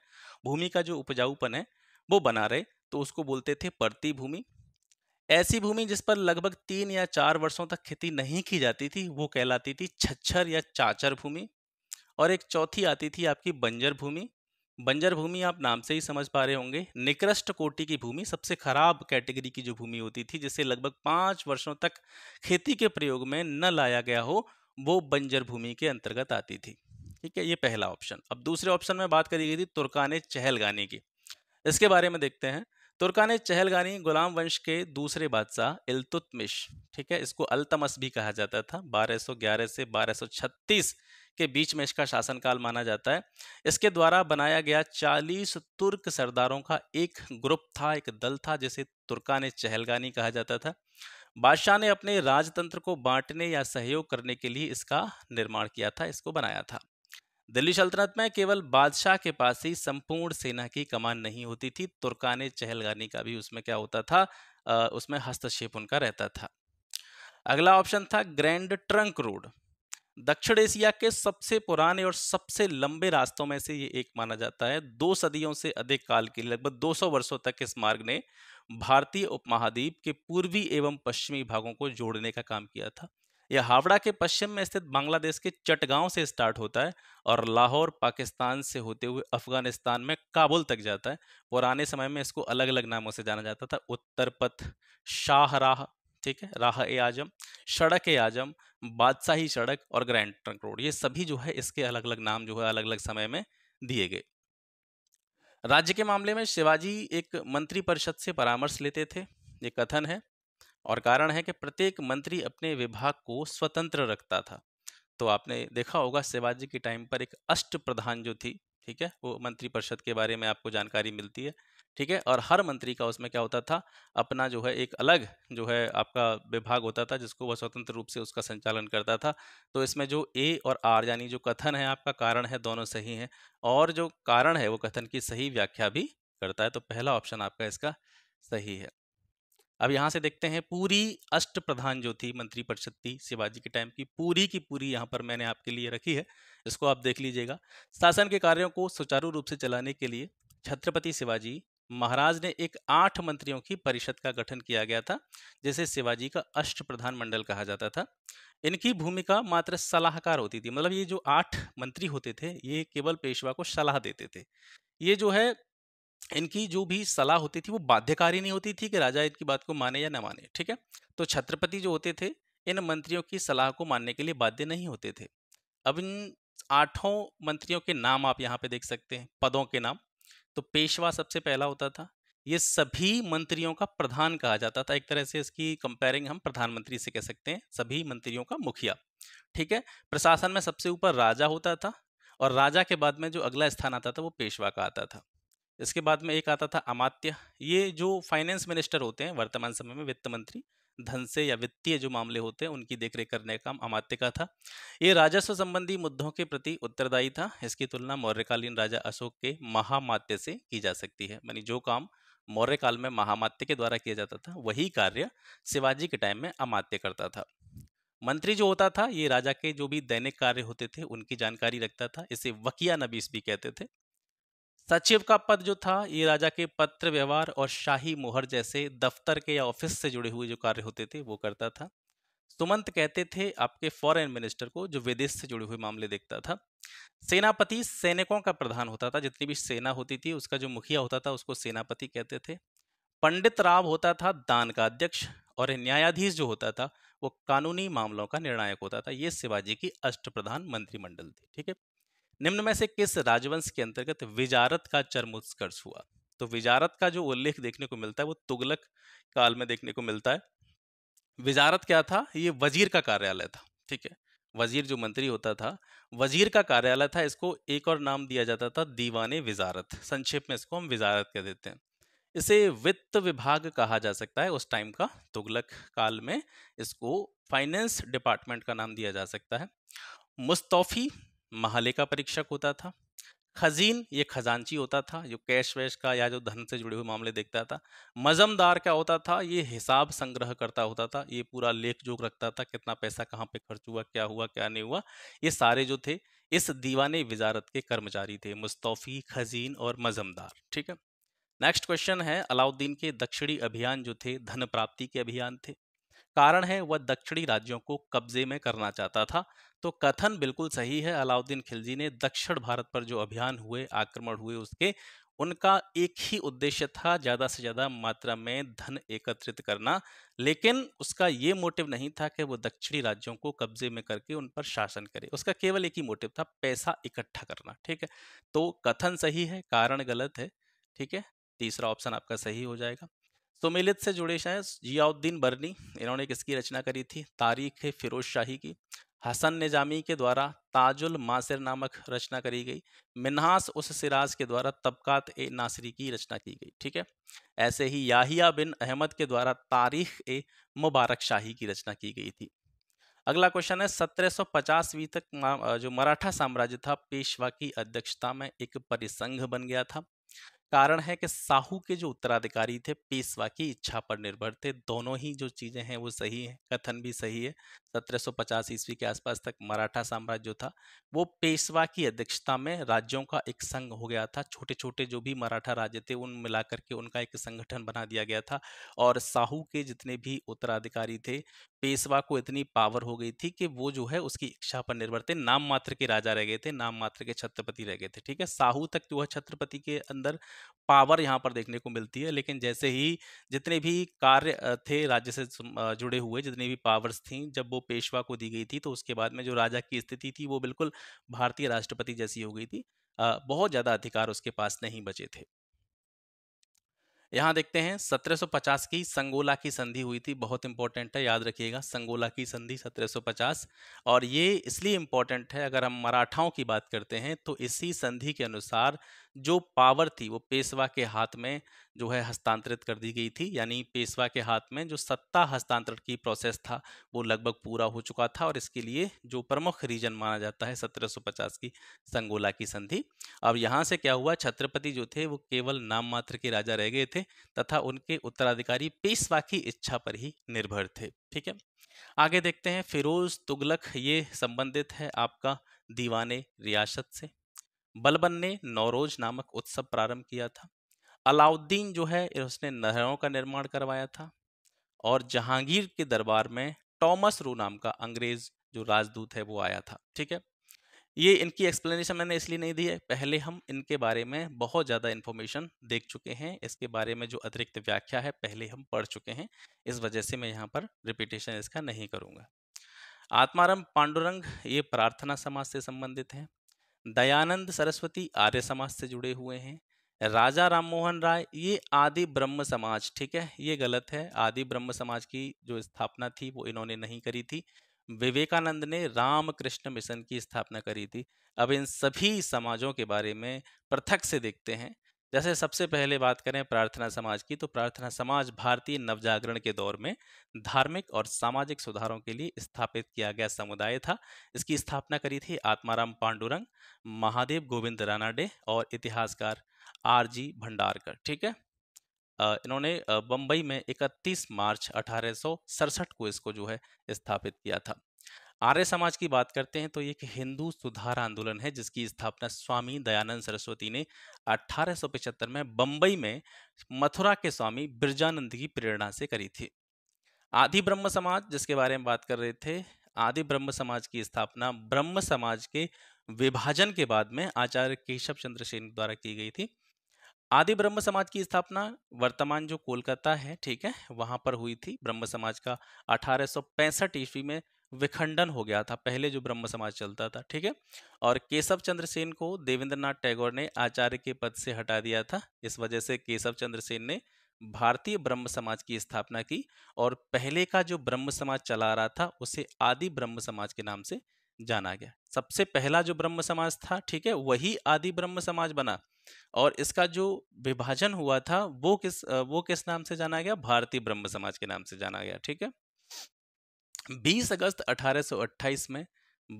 भूमि का जो उपजाऊपन है वो बना रहे, तो उसको बोलते थे परती भूमि। ऐसी भूमि जिस पर लगभग तीन या चार वर्षों तक खेती नहीं की जाती थी वो कहलाती थी छच्छर या चाचर भूमि। और एक चौथी आती थी आपकी बंजर भूमि। बंजर भूमि आप नाम से ही समझ पा रहे होंगे, निकृष्ट कोटि की भूमि, सबसे खराब कैटेगरी की जो भूमि होती थी जिसे लगभग पाँच वर्षों तक खेती के प्रयोग में न लाया गया हो वो बंजर भूमि के अंतर्गत आती थी। ठीक है, ये पहला ऑप्शन। अब दूसरे ऑप्शन में बात करी गई थी तुरकान चहलगानी की, इसके बारे में देखते हैं। तुरकान चहलगानी गुलाम वंश के दूसरे बादशाह इल्तुतमिश, ठीक है, इसको अल्तमस भी कहा जाता था, बारह सौ ग्यारह से बारह सौ छत्तीस के बीच में इसका शासनकाल माना जाता है। इसके द्वारा बनाया गया चालीस तुर्क सरदारों का एक ग्रुप था, एक दल था जिसे तुरकान चहलगानी कहा जाता था। बादशाह ने अपने राजतंत्र को बांटने या सहयोग करने के लिए इसका निर्माण किया था, इसको बनाया था। दिल्ली सल्तनत में केवल बादशाह के पास ही संपूर्ण सेना की कमान नहीं होती थी, तुरकान चहलगानी का भी उसमें क्या होता था, आ, उसमें हस्तक्षेप उनका रहता था। अगला ऑप्शन था ग्रैंड ट्रंक रोड। दक्षिण एशिया के सबसे पुराने और सबसे लंबे रास्तों में से ये एक माना जाता है। दो सदियों से अधिक काल के लगभग दो सौ वर्षों तक इस मार्ग ने भारतीय उपमहाद्वीप के पूर्वी एवं पश्चिमी भागों को जोड़ने का काम किया था। यह हावड़ा के पश्चिम में स्थित बांग्लादेश के चटगांव से स्टार्ट होता है और लाहौर पाकिस्तान से होते हुए अफगानिस्तान में काबुल तक जाता है। पुराने समय में इसको अलग अलग नामों से जाना जाता था, उत्तरपथ, शाहराह, ठीक है, राह ए आजम, सड़क ए आजम, बादशाही सड़क और ग्रैंड ट्रंक रोड। ये सभी जो है इसके अलग अलग नाम जो है अलग अलग समय में दिए गए। राज्य के मामले में शिवाजी एक मंत्री परिषद से परामर्श लेते थे, ये कथन है, और कारण है कि प्रत्येक मंत्री अपने विभाग को स्वतंत्र रखता था। तो आपने देखा होगा शिवाजी के टाइम पर एक अष्ट प्रधान जो थी, ठीक है, वो मंत्री परिषद के बारे में आपको जानकारी मिलती है, ठीक है, और हर मंत्री का उसमें क्या होता था, अपना जो है एक अलग जो है आपका विभाग होता था जिसको वह स्वतंत्र रूप से उसका संचालन करता था। तो इसमें जो ए और आर यानी जो कथन है आपका, कारण है, दोनों सही हैं, और जो कारण है वो कथन की सही व्याख्या भी करता है। तो पहला ऑप्शन आपका इसका सही है। अब यहाँ से देखते हैं पूरी अष्ट प्रधान जो थी मंत्री परिषद थी शिवाजी के टाइम की, पूरी की पूरी यहाँ पर मैंने आपके लिए रखी है, इसको आप देख लीजिएगा। शासन के कार्यों को सुचारू रूप से चलाने के लिए छत्रपति शिवाजी महाराज ने एक आठ मंत्रियों की परिषद का गठन किया गया था जिसे शिवाजी का अष्ट प्रधान मंडल कहा जाता था। इनकी भूमिका मात्र सलाहकार होती थी, मतलब ये जो आठ मंत्री होते थे ये केवल पेशवा को सलाह देते थे। ये जो है इनकी जो भी सलाह होती थी वो बाध्यकारी नहीं होती थी कि राजा इनकी बात को माने या ना माने, ठीक है। तो छत्रपति जो होते थे इन मंत्रियों की सलाह को मानने के लिए बाध्य नहीं होते थे। अब इन आठों मंत्रियों के नाम आप यहाँ पे देख सकते हैं, पदों के नाम। तो पेशवा सबसे पहला होता था, ये सभी मंत्रियों का प्रधान कहा जाता था, एक तरह से इसकी कंपेयरिंग हम प्रधानमंत्री से कह सकते हैं, सभी मंत्रियों का मुखिया, ठीक है। प्रशासन में सबसे ऊपर राजा होता था, और राजा के बाद में जो अगला स्थान आता था वो पेशवा का आता था। इसके बाद में एक आता था अमात्य, ये जो फाइनेंस मिनिस्टर होते हैं वर्तमान समय में, वित्त मंत्री, धन से या वित्तीय जो मामले होते हैं उनकी देखरेख करने का काम अमात्य का था। ये राजस्व संबंधी मुद्दों के प्रति उत्तरदायी था। इसकी तुलना मौर्यकालीन राजा अशोक के महामात्य से की जा सकती है, यानी जो काम मौर्य काल में महामात्य के द्वारा किया जाता था वही कार्य शिवाजी के टाइम में अमात्य करता था। मंत्री जो होता था ये राजा के जो भी दैनिक कार्य होते थे उनकी जानकारी रखता था, इसे वकिया नबीस भी कहते थे। सचिव का पद जो था ये राजा के पत्र व्यवहार और शाही मोहर जैसे दफ्तर के या ऑफिस से जुड़े हुए जो कार्य होते थे वो करता था। सुमंत कहते थे आपके फॉरेन मिनिस्टर को, जो विदेश से जुड़े हुए मामले देखता था। सेनापति सैनिकों का प्रधान होता था, जितनी भी सेना होती थी उसका जो मुखिया होता था उसको सेनापति कहते थे। पंडित राव होता था दान का अध्यक्ष, और न्यायाधीश जो होता था वो कानूनी मामलों का निर्णायक होता था। ये शिवाजी की अष्ट प्रधान मंत्रिमंडल थी, ठीक है। निम्न में से किस राजवंश के अंतर्गत विजारत का चरम उत्कर्ष हुआ? तो विजारत का जो उल्लेख देखने को मिलता है वो तुगलक काल में देखने को मिलता है। विजारत क्या था? ये वजीर का कार्यालय था, ठीक है। वजीर जो मंत्री होता था वजीर का कार्यालय था। इसको एक और नाम दिया जाता था दीवाने विजारत, संक्षेप में इसको हम विजारत कह देते हैं। इसे वित्त विभाग कहा जा सकता है। उस टाइम का तुगलक काल में इसको फाइनेंस डिपार्टमेंट का नाम दिया जा सकता है। मुस्तौफी महालेखा परीक्षक होता था। खजीन, ये खजांची होता था, जो कैश वैश का या जो धन से जुड़े हुए मामले देखता था। मजमदार क्या होता था? ये हिसाब संग्रह करता होता था, ये पूरा लेख जोख रखता था, कितना पैसा कहाँ पे खर्च हुआ, क्या हुआ क्या नहीं हुआ, ये सारे जो थे इस दीवाने विजारत के कर्मचारी थे, मुस्तौफी, खजीन और मजमदार, ठीक है। नेक्स्ट क्वेश्चन है, अलाउद्दीन के दक्षिणी अभियान जो थे धन प्राप्ति के अभियान थे। कारण है वह दक्षिणी राज्यों को कब्जे में करना चाहता था। तो कथन बिल्कुल सही है। अलाउद्दीन खिलजी ने दक्षिण भारत पर जो अभियान हुए, आक्रमण हुए उसके, उनका एक ही उद्देश्य था ज़्यादा से ज़्यादा मात्रा में धन एकत्रित करना, लेकिन उसका ये मोटिव नहीं था कि वो दक्षिणी राज्यों को कब्जे में करके उन पर शासन करे। उसका केवल एक ही मोटिव था, पैसा इकट्ठा करना, ठीक है। तो कथन सही है, कारण गलत है, ठीक है। तीसरा ऑप्शन आपका सही हो जाएगा। सुमेलित से जुड़े शायद जियाउद्दीन बर्नी, इन्होंने किसकी रचना करी थी? तारीख है फिरोज शाही की। हसन निजामी के द्वारा ताजुल मासिर नामक रचना करी गई। मिन्हास उस सिराज के द्वारा तबकात ए नासरी की रचना की गई, ठीक है। ऐसे ही याहिया बिन अहमद के द्वारा तारीख ए मुबारक शाही की रचना की गई थी। अगला क्वेश्चन है, सत्रह सौ पचासवीं तक जो मराठा साम्राज्य था पेशवा की अध्यक्षता में एक परिसंघ बन गया था। कारण है कि साहू के जो उत्तराधिकारी थे पेशवा की इच्छा पर निर्भर थे। दोनों ही जो चीज़ें हैं वो सही हैं, कथन भी सही है। सत्रह सौ पचास ईस्वी के आसपास तक मराठा साम्राज्य जो था वो पेशवा की अध्यक्षता में राज्यों का एक संघ हो गया था। छोटे छोटे जो भी मराठा राज्य थे उन मिलाकर के उनका एक संगठन बना दिया गया था, और साहू के जितने भी उत्तराधिकारी थे पेशवा को इतनी पावर हो गई थी कि वो जो है उसकी इच्छा पर निर्भर थे। नाम मात्र के राजा रह गए थे, नाम मात्र के छत्रपति रह गए थे, ठीक है। साहू तक जो है छत्रपति के अंदर पावर यहाँ पर देखने को मिलती है, लेकिन जैसे ही जितने भी कार्य थे राज्य से जुड़े हुए, जितनी भी पावर्स थी, जब वो पेशवा को दी गई थी तो उसके बाद में जो राजा की स्थिति थी वो बिल्कुल भारतीय राष्ट्रपति जैसी हो गई थी। बहुत ज़्यादा अधिकार उसके पास नहीं बचे थे। यहाँ देखते हैं सत्रह सौ पचास की संगोला की संधि हुई थी, बहुत इंपॉर्टेंट है, याद रखिएगा। संगोला की संधि सत्रह सौ पचास, और ये इसलिए इम्पॉर्टेंट है, अगर हम मराठाओं की बात करते हैं तो इसी संधि के अनुसार जो पावर थी वो पेशवा के हाथ में जो है हस्तांतरित कर दी गई थी। यानी पेशवा के हाथ में जो सत्ता हस्तांतरण की प्रोसेस था वो लगभग पूरा हो चुका था, और इसके लिए जो प्रमुख रीजन माना जाता है सत्रह सौ पचास की संगोला की संधि। अब यहाँ से क्या हुआ, छत्रपति जो थे वो केवल नाम मात्र के राजा रह गए थे तथा उनके उत्तराधिकारी पेशवा की इच्छा पर ही निर्भर थे, ठीक है। आगे देखते हैं, फिरोज तुगलक, ये संबंधित है आपका दीवाने रियासत से। बलबन ने नौरोज नामक उत्सव प्रारंभ किया था। अलाउद्दीन जो है उसने नहरों का निर्माण करवाया था, और जहांगीर के दरबार में टॉमस रू नाम का अंग्रेज जो राजदूत है वो आया था, ठीक है। ये इनकी एक्सप्लेनेशन मैंने इसलिए नहीं दी है, पहले हम इनके बारे में बहुत ज़्यादा इन्फॉर्मेशन देख चुके हैं, इसके बारे में जो अतिरिक्त व्याख्या है पहले हम पढ़ चुके हैं, इस वजह से मैं यहाँ पर रिपीटेशन इसका नहीं करूँगा। आत्माराम पांडुरंग, ये प्रार्थना समाज से संबंधित हैं। दयानंद सरस्वती आर्य समाज से जुड़े हुए हैं। राजा राममोहन राय ये आदि ब्रह्म समाज, ठीक है, ये गलत है। आदि ब्रह्म समाज की जो स्थापना थी वो इन्होंने नहीं करी थी। विवेकानंद ने रामकृष्ण मिशन की स्थापना करी थी। अब इन सभी समाजों के बारे में पृथक से देखते हैं। जैसे सबसे पहले बात करें प्रार्थना समाज की, तो प्रार्थना समाज भारतीय नवजागरण के दौर में धार्मिक और सामाजिक सुधारों के लिए स्थापित किया गया समुदाय था। इसकी स्थापना करी थी आत्माराम पांडुरंग, महादेव गोविंद रानाडे और इतिहासकार आर जी भंडारकर, ठीक है। इन्होंने बम्बई में इकतीस मार्च अठारह सौ सड़सठ को इसको जो है स्थापित किया था। आर्य समाज की बात करते हैं तो ये एक हिंदू सुधार आंदोलन है जिसकी स्थापना स्वामी दयानंद सरस्वती ने अठारह सौ पचहत्तर में बम्बई में मथुरा के स्वामी बिरजानंद की प्रेरणा से करी थी। आदि ब्रह्म समाज जिसके बारे में बात कर रहे थे, आदि ब्रह्म समाज की स्थापना ब्रह्म समाज के विभाजन के बाद में आचार्य केशव चंद्र सेन द्वारा की गई थी। आदि ब्रह्म समाज की स्थापना वर्तमान जो कोलकाता है, ठीक है, वहां पर हुई थी। ब्रह्म समाज का अठारह सौ पैंसठ ईस्वी में विखंडन हो गया था, पहले जो ब्रह्म समाज चलता था, ठीक है। और केशव चंद्र सेन को देवेंद्रनाथ टैगोर ने आचार्य के पद से हटा दिया था। इस वजह से केशव चंद्र सेन ने भारतीय ब्रह्म समाज की स्थापना की और पहले का जो ब्रह्म समाज चला रहा था उसे आदि ब्रह्म समाज के नाम से जाना गया। सबसे पहला जो ब्रह्म समाज था, ठीक है, वही आदि ब्रह्म समाज बना और इसका जो विभाजन हुआ था वो किस वो किस नाम से जाना गया, भारतीय ब्रह्म समाज के नाम से जाना गया, ठीक है। बीस अगस्त अठारह सौ अट्ठाईस में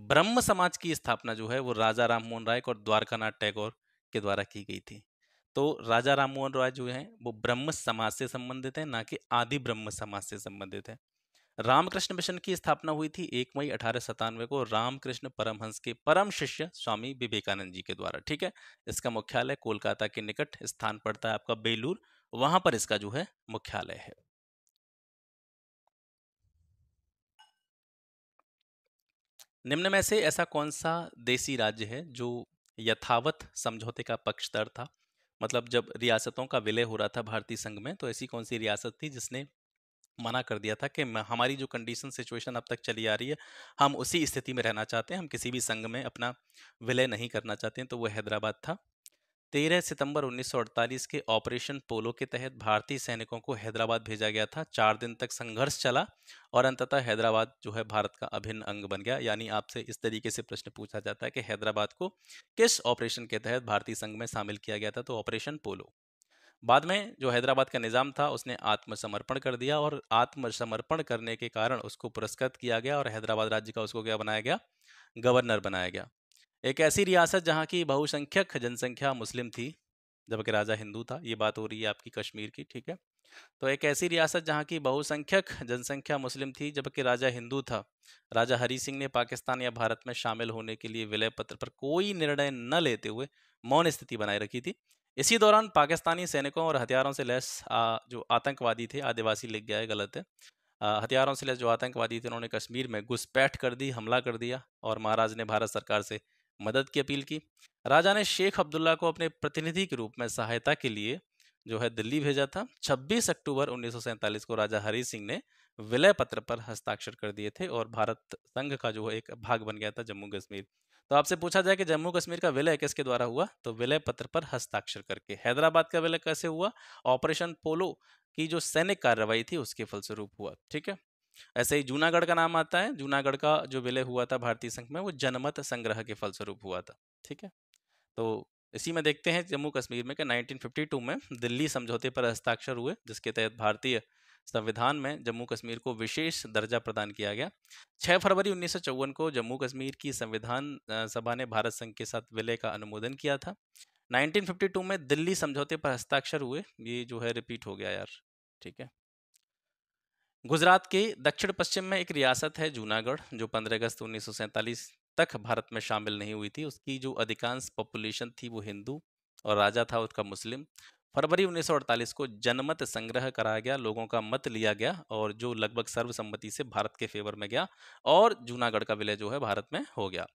ब्रह्म समाज की स्थापना जो है वो राजा राममोहन राय और द्वारकानाथ टैगोर के द्वारा की गई थी। तो राजा राममोहन राय जो है वो ब्रह्म समाज से संबंधित है, ना कि आदि ब्रह्म समाज से संबंधित है। रामकृष्ण मिशन की स्थापना हुई थी एक मई अठारह सतानवे को रामकृष्ण परमहंस के परम शिष्य स्वामी विवेकानंद जी के द्वारा, ठीक है। इसका मुख्यालय कोलकाता के निकट स्थान पड़ता है आपका बेलूर, वहां पर इसका जो है मुख्यालय है। निम्न में से ऐसा कौन सा देसी राज्य है जो यथावत समझौते का पक्षधर था? मतलब जब रियासतों का विलय हो रहा था भारतीय संघ में, तो ऐसी कौन सी रियासत थी जिसने मना कर दिया था कि हमारी जो कंडीशन सिचुएशन अब तक चली आ रही है हम उसी स्थिति में रहना चाहते हैं, हम किसी भी संघ में अपना विलय नहीं करना चाहते हैं, तो वह हैदराबाद था। तेरह सितंबर उन्नीस सौ अड़तालीस के ऑपरेशन पोलो के तहत भारतीय सैनिकों को हैदराबाद भेजा गया था। चार दिन तक संघर्ष चला और अंततः हैदराबाद जो है भारत का अभिन्न अंग बन गया। यानी आपसे इस तरीके से प्रश्न पूछा जाता है कि हैदराबाद को किस ऑपरेशन के तहत भारतीय संघ में शामिल किया गया था, तो ऑपरेशन पोलो। बाद में जो हैदराबाद का निज़ाम था उसने आत्मसमर्पण कर दिया और आत्मसमर्पण करने के कारण उसको पुरस्कृत किया गया और हैदराबाद राज्य का उसको क्या बनाया गया, गवर्नर बनाया गया। एक ऐसी रियासत जहां की बहुसंख्यक जनसंख्या मुस्लिम थी जबकि राजा हिंदू था। ये बात हो रही है आपकी कश्मीर की, ठीक है। तो एक ऐसी रियासत जहां की बहुसंख्यक जनसंख्या मुस्लिम थी जबकि राजा हिंदू था। राजा हरि सिंह ने पाकिस्तान या भारत में शामिल होने के लिए विलय पत्र पर कोई निर्णय न लेते हुए मौन स्थिति बनाए रखी थी। इसी दौरान पाकिस्तानी सैनिकों और हथियारों से लैस जो आतंकवादी थे, आदिवासी लिख गया है, गलत है, हथियारों से लैस जो आतंकवादी थे उन्होंने कश्मीर में घुसपैठ कर दी, हमला कर दिया और महाराज ने भारत सरकार से मदद की अपील की। राजा ने शेख अब्दुल्ला को अपने प्रतिनिधि के रूप में सहायता के लिए जो है दिल्ली भेजा था। छब्बीस अक्टूबर उन्नीस सौ सैंतालीस को राजा हरि सिंह ने विलय पत्र पर हस्ताक्षर कर दिए थे और भारत संघ का जो है एक भाग बन गया था जम्मू कश्मीर। तो आपसे पूछा जाए कि जम्मू कश्मीर का विलय किसके द्वारा हुआ, तो विलय पत्र पर हस्ताक्षर करके। हैदराबाद का विलय कैसे हुआ, ऑपरेशन पोलो की जो सैनिक कार्रवाई थी उसके फलस्वरूप हुआ, ठीक है। ऐसे ही जूनागढ़ का नाम आता है। जूनागढ़ का जो विलय हुआ था भारतीय संघ में वो जनमत संग्रह के फलस्वरूप हुआ था, ठीक है। तो इसी में देखते हैं जम्मू कश्मीर में कि उन्नीस सौ बावन में दिल्ली समझौते पर हस्ताक्षर हुए जिसके तहत भारतीय संविधान में जम्मू कश्मीर को विशेष दर्जा प्रदान किया गया। छह फरवरी उन्नीस सौ चौवन को जम्मू कश्मीर की संविधान सभा ने भारत संघ के साथ विलय का अनुमोदन किया था। उन्नीस सौ बावन में दिल्ली समझौते पर हस्ताक्षर हुए। ये जो है रिपीट हो गया यार, ठीक है। गुजरात के दक्षिण पश्चिम में एक रियासत है जूनागढ़ जो पंद्रह अगस्त उन्नीस सौ सैंतालीस तक भारत में शामिल नहीं हुई थी। उसकी जो अधिकांश पॉपुलेशन थी वो हिंदू और राजा था उसका मुस्लिम। फरवरी उन्नीस सौ अड़तालीस को जनमत संग्रह कराया गया, लोगों का मत लिया गया और जो लगभग सर्वसम्मति से भारत के फेवर में गया और जूनागढ़ का विलय जो है भारत में हो गया।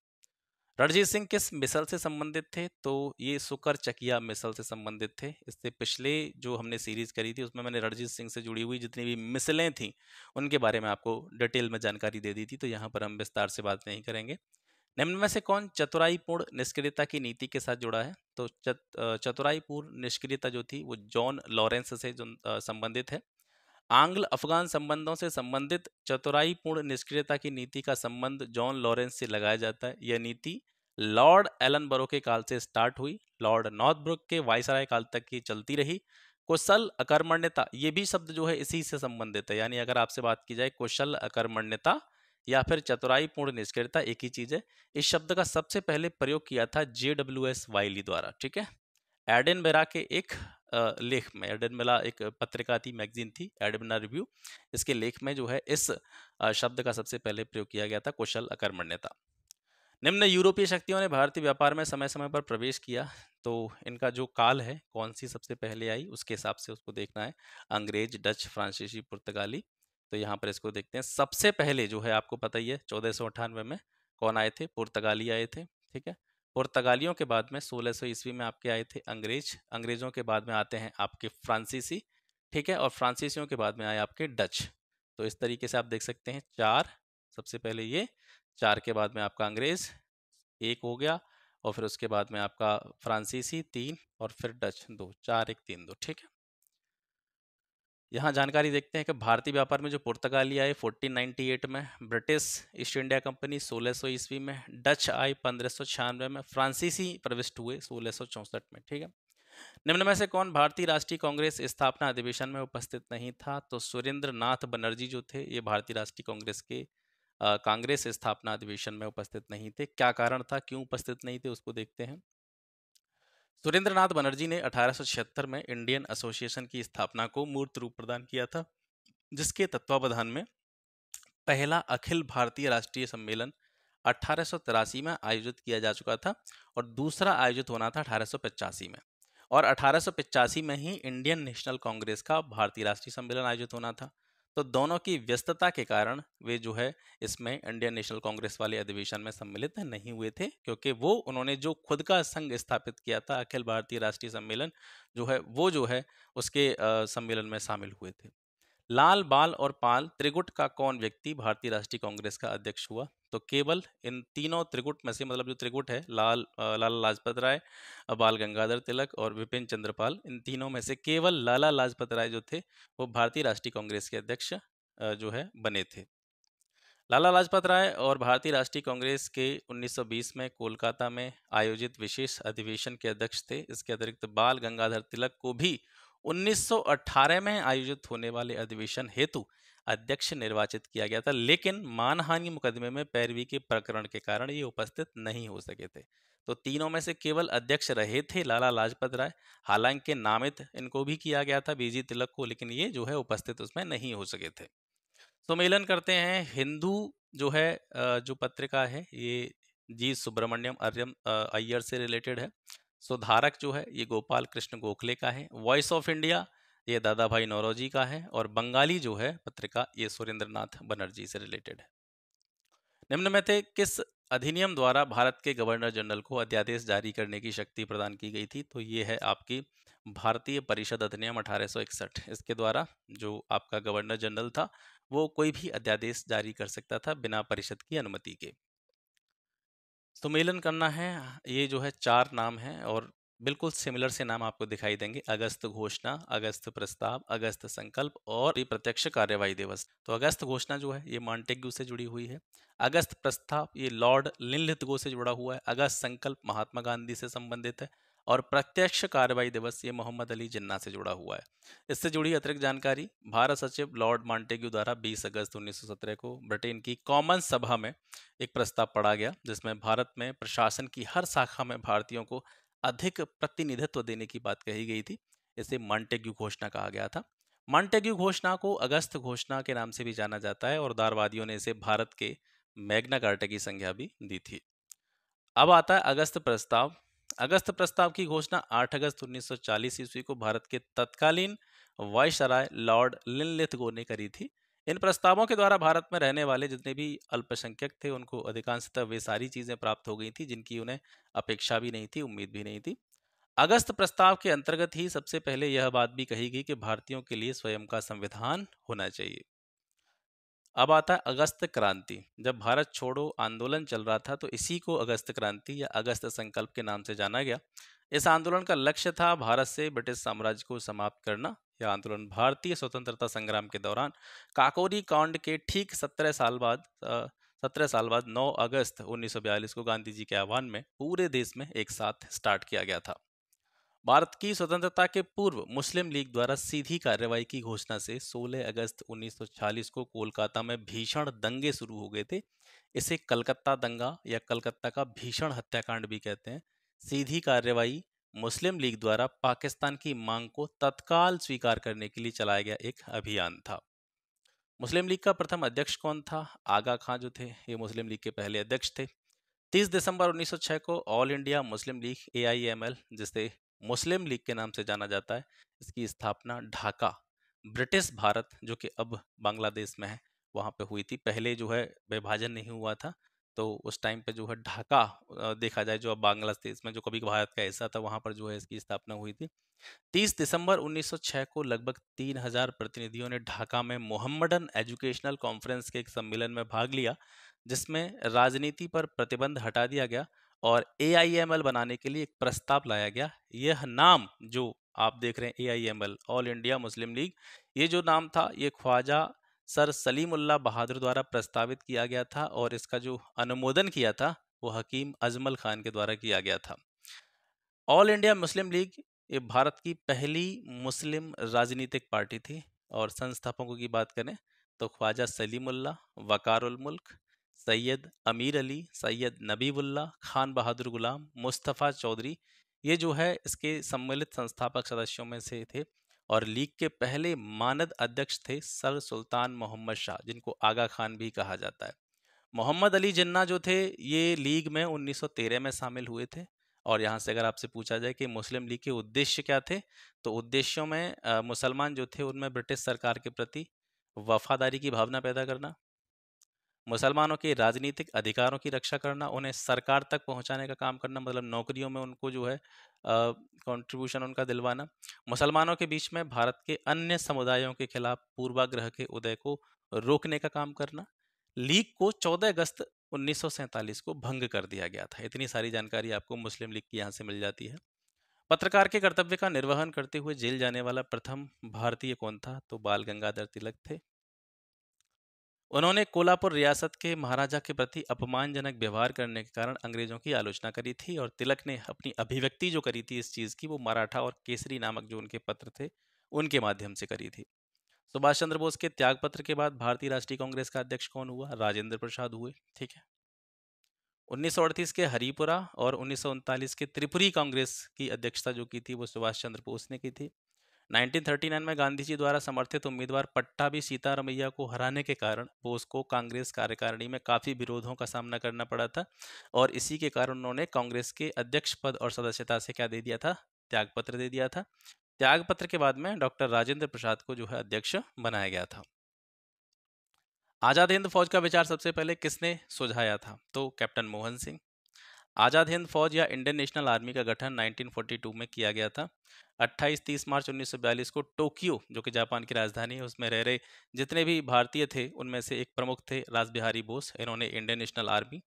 रणजीत सिंह किस मिसल से संबंधित थे, तो ये सुकर चकिया मिसल से संबंधित थे। इससे पिछले जो हमने सीरीज करी थी उसमें मैंने रणजीत सिंह से जुड़ी हुई जितनी भी मिसलें थीं उनके बारे में आपको डिटेल में जानकारी दे दी थी, तो यहाँ पर हम विस्तार से बात नहीं करेंगे। निम्न में से कौन चतुराईपूर्ण निष्क्रियता की नीति के साथ जुड़ा है? तो चत, चतुराईपूर्ण निष्क्रियता जो थी वो जॉन लॉरेंस से संबंधित है। आंग्ल अफगान संबंधों से संबंधित चतुराईपूर्ण निष्क्रियता की नीति का संबंध जॉन लॉरेंस से लगाया जाता है। यह नीति लॉर्ड एलनबरो के काल से स्टार्ट हुई, लॉर्ड नॉर्थब्रुक के वायसराय काल तक की चलती रही। कुशल अकर्मण्यता, ये भी शब्द जो है इसी से संबंधित है, यानी अगर आपसे बात की जाए कुशल अकर्मण्यता या फिर चतुराईपूर्ण निष्क्रियता एक ही चीज है। इस शब्द का सबसे पहले प्रयोग किया था जे डब्ल्यू एस वाइली द्वारा, ठीक है, एडनबरा के एक लेख में। एडनबरा एक पत्रिका थी, मैगजीन थी, एडनबरा रिव्यू, इसके लेख में जो है इस शब्द का सबसे पहले प्रयोग किया गया था, कुशल अकर्मण्यता। निम्न यूरोपीय शक्तियों ने भारतीय व्यापार में समय समय पर प्रवेश किया, तो इनका जो काल है कौन सी सबसे पहले आई उसके हिसाब से उसको देखना है, अंग्रेज, डच, फ्रांसीसी, पुर्तगाली। तो यहाँ पर इसको देखते हैं। सबसे पहले जो है आपको पता ही है चौदह सौ अट्ठानवे में कौन आए थे, पुर्तगाली आए थे, ठीक है। पुर्तगालियों के बाद में सोलह सौ ईस्वी में आपके आए थे अंग्रेज, अंग्रेजों के बाद में आते हैं आपके फ्रांसीसी, ठीक है, और फ्रांसीसियों के बाद में आए आपके डच। तो इस तरीके से आप देख सकते हैं चार, सबसे पहले ये, चार के बाद में आपका अंग्रेज एक हो गया, और फिर उसके बाद में आपका फ्रांसीसी तीन, और फिर डच दो, चार एक तीन दो, ठीक है। यहाँ जानकारी देखते हैं कि भारतीय व्यापार में जो पुर्तगाली आए चौदह सौ अट्ठानवे में, ब्रिटिश ईस्ट इंडिया कंपनी सोलह सौ ईस्वी में, डच आए पंद्रह सौ छियानवे में, फ्रांसीसी प्रविष्ट हुए सोलह सौ चौंसठ में, ठीक है। निम्न में से कौन भारतीय राष्ट्रीय कांग्रेस स्थापना अधिवेशन में उपस्थित नहीं था? तो सुरेंद्र नाथ बनर्जी जो थे ये भारतीय राष्ट्रीय कांग्रेस के कांग्रेस स्थापना अधिवेशन में उपस्थित नहीं थे। क्या कारण था, क्यों उपस्थित नहीं थे, उसको देखते हैं। सुरेंद्र नाथ बनर्जी ने अठारह सौ छिहत्तर में इंडियन एसोसिएशन की स्थापना को मूर्त रूप प्रदान किया था, जिसके तत्वावधान में पहला अखिल भारतीय राष्ट्रीय सम्मेलन अठारह सौ तिरासी में आयोजित किया जा चुका था और दूसरा आयोजित होना था अठारह सौ पचासी में, और अठारह सौ पचासी में ही इंडियन नेशनल कांग्रेस का भारतीय राष्ट्रीय सम्मेलन आयोजित होना था। तो दोनों की व्यस्तता के कारण वे जो है इसमें इंडियन नेशनल कांग्रेस वाले अधिवेशन में सम्मिलित नहीं हुए थे, क्योंकि वो उन्होंने जो खुद का संघ स्थापित किया था अखिल भारतीय राष्ट्रीय सम्मेलन जो है वो जो है उसके सम्मेलन में शामिल हुए थे। लाल, बाल और पाल त्रिगुट का कौन व्यक्ति भारतीय राष्ट्रीय कांग्रेस का अध्यक्ष हुआ? तो केवल इन तीनों त्रिगुट में से, मतलब जो त्रिगुट है लाल लाला लाजपत राय, बाल गंगाधर तिलक और विपिन चंद्र पाल, इन तीनों में से केवल लाला लाजपत राय जो थे वो भारतीय राष्ट्रीय कांग्रेस के अध्यक्ष जो है बने थे। लाला लाजपत राय और भारतीय राष्ट्रीय कांग्रेस के उन्नीस सौ बीस में कोलकाता में आयोजित विशेष अधिवेशन के अध्यक्ष थे। इसके अतिरिक्त बाल गंगाधर तिलक को भी उन्नीस सौ अठारह में आयोजित होने वाले अधिवेशन हेतु अध्यक्ष निर्वाचित किया गया था, लेकिन मानहानि मुकदमे में पैरवी के प्रकरण के कारण ये उपस्थित नहीं हो सके थे। तो तीनों में से केवल अध्यक्ष रहे थे लाला लाजपत राय, हालांकि नामित इनको भी किया गया था बीजी तिलक को, लेकिन ये जो है उपस्थित उसमें नहीं हो सके थे। सम्मेलन करते हैं हिंदू जो है, जो पत्रिका है ये जी सुब्रमण्यम अर्यम अय्यर से रिलेटेड है। सुधारक जो है ये गोपाल कृष्ण गोखले का है। वॉइस ऑफ इंडिया ये दादा भाई नौरोजी का है, और बंगाली जो है पत्रिका ये सुरेंद्रनाथ बनर्जी से रिलेटेड है। निम्न में से किस अधिनियम द्वारा भारत के गवर्नर जनरल को अध्यादेश जारी करने की शक्ति प्रदान की गई थी? तो ये है आपकी भारतीय परिषद अधिनियम अठारह सौ इकसठ। इसके द्वारा जो आपका गवर्नर जनरल था वो कोई भी अध्यादेश जारी कर सकता था बिना परिषद की अनुमति के। सम्मेलन करना है, ये जो है चार नाम है और बिल्कुल सिमिलर से नाम आपको दिखाई देंगे, अगस्त घोषणा, अगस्त प्रस्ताव, अगस्त संकल्प और प्रत्यक्ष कार्यवाही दिवस। तो अगस्त घोषणा जो है ये मॉन्टेग्यू से जुड़ी हुई है, अगस्त प्रस्ताव ये लॉर्ड लिनलिथगो से जुड़ा हुआ है, अगस्त संकल्प महात्मा गांधी से संबंधित है और प्रत्यक्ष कार्यवाही दिवस ये मोहम्मद अली जिन्ना से जुड़ा हुआ है। इससे जुड़ी अतिरिक्त जानकारी, भारत सचिव लॉर्ड मॉन्टेग्यू द्वारा बीस अगस्त उन्नीस सौ सत्रह को ब्रिटेन की कॉमन सभा में एक प्रस्ताव पढ़ा गया, जिसमें भारत में प्रशासन की हर शाखा में भारतीयों को अधिक प्रतिनिधित्व देने की बात कही गई थी। इसे मॉन्टेग्यू घोषणा कहा गया था। मॉन्टेग्यू घोषणा को अगस्त घोषणा के नाम से भी जाना जाता है और उदारवादियों ने इसे भारत के मैग्ना कार्टा की संज्ञा भी दी थी। अब आता है अगस्त प्रस्ताव। अगस्त प्रस्ताव की घोषणा आठ अगस्त उन्नीस सौ चालीस ईस्वी को भारत के तत्कालीन वायसराय लॉर्ड लिनलिथगो ने करी थी। इन प्रस्तावों के द्वारा भारत में रहने वाले जितने भी अल्पसंख्यक थे उनको अधिकांशतः वे सारी चीजें प्राप्त हो गई थी जिनकी उन्हें अपेक्षा भी नहीं थी, उम्मीद भी नहीं थी। अगस्त प्रस्ताव के अंतर्गत ही सबसे पहले यह बात भी कही गई कि भारतीयों के लिए स्वयं का संविधान होना चाहिए। अब आता है अगस्त क्रांति। जब भारत छोड़ो आंदोलन चल रहा था तो इसी को अगस्त क्रांति या अगस्त संकल्प के नाम से जाना गया। इस आंदोलन का लक्ष्य था भारत से ब्रिटिश साम्राज्य को समाप्त करना। यह आंदोलन भारतीय स्वतंत्रता संग्राम के दौरान काकोरी कांड के ठीक सत्रह साल बाद सत्रह साल बाद नौ अगस्त उन्नीस सौ बयालीस को गांधी जी के आह्वान में पूरे देश में एक साथ स्टार्ट किया गया था। भारत की स्वतंत्रता के पूर्व मुस्लिम लीग द्वारा सीधी कार्रवाई की घोषणा से सोलह अगस्त उन्नीस सौ चालीस को कोलकाता में भीषण दंगे शुरू हो गए थे। इसे कलकत्ता दंगा या कलकत्ता का भीषण हत्याकांड भी कहते हैं। सीधी कार्रवाई मुस्लिम लीग द्वारा पाकिस्तान की मांग को तत्काल स्वीकार करने के लिए चलाया गया एक अभियान था। मुस्लिम लीग का प्रथम अध्यक्ष कौन था? आगा खां जो थे ये मुस्लिम लीग के पहले अध्यक्ष थे। तीस दिसंबर उन्नीस सौ छह को All India Muslim League A I M L जिसे मुस्लिम लीग के नाम से जाना जाता है, इसकी स्थापना ढाका ब्रिटिश भारत जो कि अब बांग्लादेश में है वहाँ पे हुई थी। पहले जो है विभाजन नहीं हुआ था तो उस टाइम पे जो है ढाका देखा जाए जो अब बांग्लादेश में जो कभी भारत का हिस्सा था वहाँ पर जो है इसकी स्थापना हुई थी। तीस दिसंबर उन्नीस सौ छह को लगभग तीन हज़ार प्रतिनिधियों ने ढाका में मोहम्मदन एजुकेशनल कॉन्फ्रेंस के एक सम्मेलन में भाग लिया जिसमें राजनीति पर प्रतिबंध हटा दिया गया और ए आई एम एल बनाने के लिए एक प्रस्ताव लाया गया। यह नाम जो आप देख रहे हैं A I M L All India Muslim League, ये जो नाम था ये ख्वाजा सर सलीमुल्लाह बहादुर द्वारा प्रस्तावित किया गया था और इसका जो अनुमोदन किया था वो हकीम अजमल खान के द्वारा किया गया था। ऑल इंडिया मुस्लिम लीग ये भारत की पहली मुस्लिम राजनीतिक पार्टी थी और संस्थापकों की बात करें तो ख्वाजा सलीमुल्लाह, वकारुल मुल्क, सैयद अमीर अली, सैयद नबीबुल्ला, खान बहादुर गुलाम, मुस्तफ़ा चौधरी, ये जो है इसके सम्मिलित संस्थापक सदस्यों में से थे और लीग के पहले मानद अध्यक्ष थे सर सुल्तान मोहम्मद शाह जिनको आगा खान भी कहा जाता है। मोहम्मद अली जिन्ना जो थे ये लीग में उन्नीस सौ तेरह में शामिल हुए थे और यहाँ से अगर आपसे पूछा जाए कि मुस्लिम लीग के उद्देश्य क्या थे तो उद्देश्यों में आ, मुसलमान जो थे उनमें ब्रिटिश सरकार के प्रति वफादारी की भावना पैदा करना, मुसलमानों के राजनीतिक अधिकारों की रक्षा करना, उन्हें सरकार तक पहुंचाने का काम करना, मतलब नौकरियों में उनको जो है कंट्रीब्यूशन उनका दिलवाना, मुसलमानों के बीच में भारत के अन्य समुदायों के खिलाफ पूर्वाग्रह के उदय को रोकने का काम करना। लीग को चौदह अगस्त उन्नीस सौ सैंतालीस को भंग कर दिया गया था। इतनी सारी जानकारी आपको मुस्लिम लीग की यहाँ से मिल जाती है। पत्रकार के कर्तव्य का निर्वहन करते हुए जेल जाने वाला प्रथम भारतीय कौन था तो बाल गंगाधर तिलक थे। उन्होंने कोल्हापुर रियासत के महाराजा के प्रति अपमानजनक व्यवहार करने के कारण अंग्रेजों की आलोचना करी थी और तिलक ने अपनी अभिव्यक्ति जो करी थी इस चीज़ की वो मराठा और केसरी नामक जो उनके पत्र थे उनके माध्यम से करी थी। सुभाष चंद्र बोस के त्याग पत्र के बाद भारतीय राष्ट्रीय कांग्रेस का अध्यक्ष कौन हुआ? राजेंद्र प्रसाद हुए। ठीक है। उन्नीस सौ अड़तीस के हरिपुरा और उन्नीस सौ उनतालीस के त्रिपुरी कांग्रेस की अध्यक्षता जो की थी वो सुभाष चंद्र बोस ने की थी। उन्नीस सौ उनतालीस में गांधी जी द्वारा समर्थित उम्मीदवार पट्टाभी सीतारमैया को हराने के कारण बोस को कांग्रेस कार्यकारिणी में काफ़ी विरोधों का सामना करना पड़ा था और इसी के कारण उन्होंने कांग्रेस के अध्यक्ष पद और सदस्यता से क्या दे दिया था? त्यागपत्र दे दिया था। त्यागपत्र के बाद में डॉक्टर राजेंद्र प्रसाद को जो है अध्यक्ष बनाया गया था। आज़ाद हिंद फौज का विचार सबसे पहले किसने सुझाया था तो कैप्टन मोहन सिंह। आज़ाद हिंद फौज या इंडियन नेशनल आर्मी का गठन उन्नीस सौ बयालीस में किया गया था। अट्ठाईस तीस मार्च उन्नीस सौ बयालीस को टोक्यो जो कि जापान की राजधानी है उसमें रह रहे जितने भी भारतीय थे उनमें से एक प्रमुख थे रास बिहारी बोस। इन्होंने इंडियन नेशनल आर्मी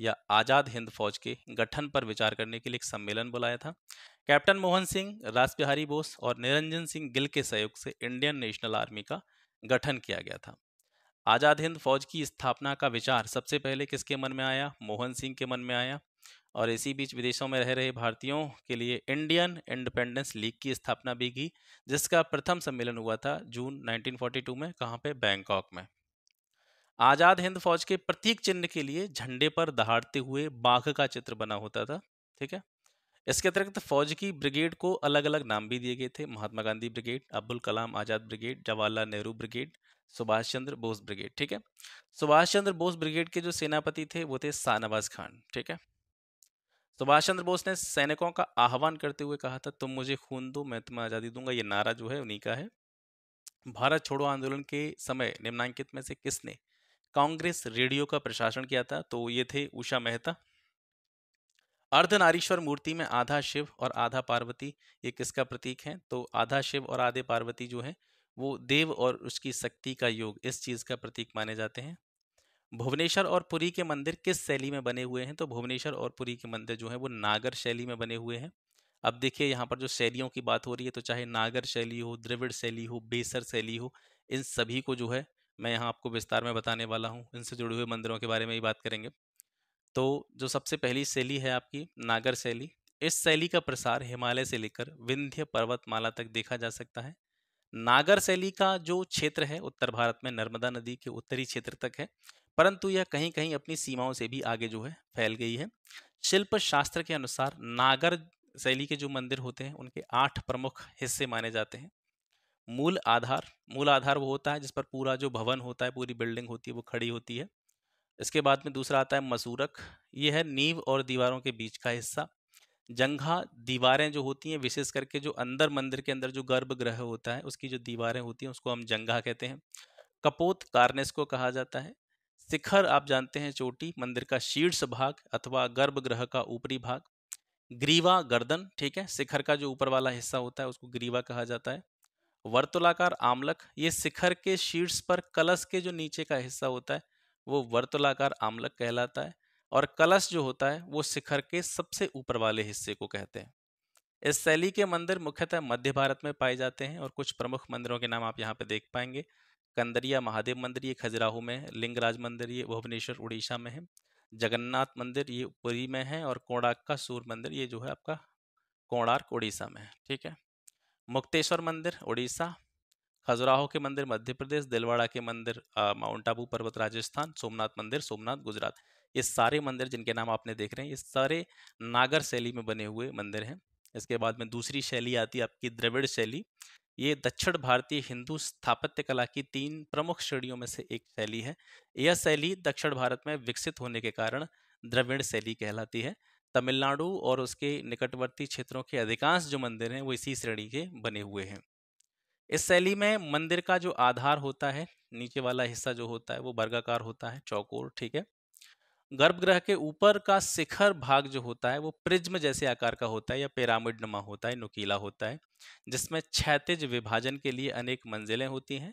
या आज़ाद हिंद फौज के गठन पर विचार करने के लिए एक सम्मेलन बुलाया था। कैप्टन मोहन सिंह, रास बिहारी बोस और निरंजन सिंह गिल के सहयोग से इंडियन नेशनल आर्मी का गठन किया गया था। आज़ाद हिंद फौज की स्थापना का विचार सबसे पहले किसके मन में आया? मोहन सिंह के मन में आया और इसी बीच विदेशों में रह रहे भारतीयों के लिए इंडियन इंडिपेंडेंस लीग की स्थापना भी की जिसका प्रथम सम्मेलन हुआ था जून उन्नीस सौ बयालीस में। कहाँ पे? बैंकॉक में। आज़ाद हिंद फौज के प्रतीक चिन्ह के लिए झंडे पर दहाड़ते हुए बाघ का चित्र बना होता था। ठीक है। इसके अतिरिक्त फौज की ब्रिगेड को अलग अलग नाम भी दिए गए थे। Mahatma Gandhi brigade, Abdul Kalam Azad brigade, Jawaharlal Nehru brigade, Subhash Chandra Bose brigade. ठीक है। सुभाष चंद्र बोस ब्रिगेड के जो सेनापति थे वो थे शाहनवाज खान। ठीक है। सुभाष चंद्र बोस ने सैनिकों का आह्वान करते हुए कहा था तुम मुझे खून दो मैं तुम्हें आज़ादी दूंगा। ये नारा जो है उन्हीं का है। भारत छोड़ो आंदोलन के समय निम्नांकित में से किसने कांग्रेस रेडियो का प्रशासन किया था तो ये थे उषा मेहता। अर्धनारीश्वर मूर्ति में आधा शिव और आधा पार्वती ये किसका प्रतीक है तो आधा शिव और आधे पार्वती जो है वो देव और उसकी शक्ति का योग, इस चीज़ का प्रतीक माने जाते हैं। भुवनेश्वर और पुरी के मंदिर किस शैली में बने हुए हैं? तो भुवनेश्वर और पुरी के मंदिर जो है वो नागर शैली में बने हुए हैं। अब देखिए यहाँ पर जो शैलियों की बात हो रही है, तो चाहे नागर शैली हो, द्रविड़ शैली हो, बेसर शैली हो, इन सभी को जो है मैं यहाँ आपको विस्तार में बताने वाला हूँ। इनसे जुड़े हुए मंदिरों के बारे में ही बात करेंगे। तो जो सबसे पहली शैली है आपकी नागर शैली, इस शैली का प्रसार हिमालय से लेकर विंध्य पर्वतमाला तक देखा जा सकता है। नागर शैली का जो क्षेत्र है उत्तर भारत में नर्मदा नदी के उत्तरी क्षेत्र तक है, परंतु यह कहीं कहीं अपनी सीमाओं से भी आगे जो है फैल गई है। शिल्प शास्त्र के अनुसार नागर शैली के जो मंदिर होते हैं उनके आठ प्रमुख हिस्से माने जाते हैं। मूल आधार, मूल आधार वो होता है जिस पर पूरा जो भवन होता है, पूरी बिल्डिंग होती है, वो खड़ी होती है। इसके बाद में दूसरा आता है मसूरक, ये है नींव और दीवारों के बीच का हिस्सा। जंघा, दीवारें जो होती हैं, विशेष करके जो अंदर मंदिर के अंदर जो गर्भगृह होता है उसकी जो दीवारें होती हैं उसको हम जंघा कहते हैं। कपोत, कार्निस को कहा जाता है। शिखर आप जानते हैं चोटी, मंदिर का शीर्ष भाग अथवा गर्भगृह का ऊपरी भाग। ग्रीवा, गर्दन, ठीक है, शिखर का जो ऊपर वाला हिस्सा होता है उसको ग्रीवा कहा जाता है। वर्तुलाकार आमलक, ये शिखर के शीर्ष पर कलश के जो नीचे का हिस्सा होता है वो वर्तुलाकार आमलक कहलाता है, और कलश जो होता है वो शिखर के सबसे ऊपर वाले हिस्से को कहते हैं। इस शैली के मंदिर मुख्यतः मध्य भारत में पाए जाते हैं, और कुछ प्रमुख मंदिरों के नाम आप यहाँ पे देख पाएंगे। कंदरिया महादेव मंदिर ये खजुराहो में है, लिंगराज मंदिर ये भुवनेश्वर उड़ीसा में है, जगन्नाथ मंदिर ये पुरी में है, और कोणार्क का सूर्य मंदिर ये जो है आपका कोणार्क उड़ीसा में है, ठीक है। मुक्तेश्वर मंदिर उड़ीसा, खजुराहो के मंदिर मध्य प्रदेश, दिलवाड़ा के मंदिर माउंट आबू पर्वत राजस्थान, सोमनाथ मंदिर सोमनाथ गुजरात। ये सारे मंदिर जिनके नाम आपने देख रहे हैं ये सारे नागर शैली में बने हुए मंदिर हैं। इसके बाद में दूसरी शैली आती है आपकी द्रविड़ शैली। ये दक्षिण भारतीय हिंदू स्थापत्य कला की तीन प्रमुख श्रेणियों में से एक शैली है। यह शैली दक्षिण भारत में विकसित होने के कारण द्रविड़ शैली कहलाती है। तमिलनाडु और उसके निकटवर्ती क्षेत्रों के अधिकांश जो मंदिर हैं वो इसी श्रेणी के बने हुए हैं। इस शैली में मंदिर का जो आधार होता है, नीचे वाला हिस्सा जो होता है वो वर्गाकार होता है, चौकोर, ठीक है। गर्भगृह के ऊपर का शिखर भाग जो होता है वो प्रिज्म जैसे आकार का होता है या पिरामिड नुमा होता है, नुकीला होता है, जिसमें क्षैतिज विभाजन के लिए अनेक मंजिलें होती हैं।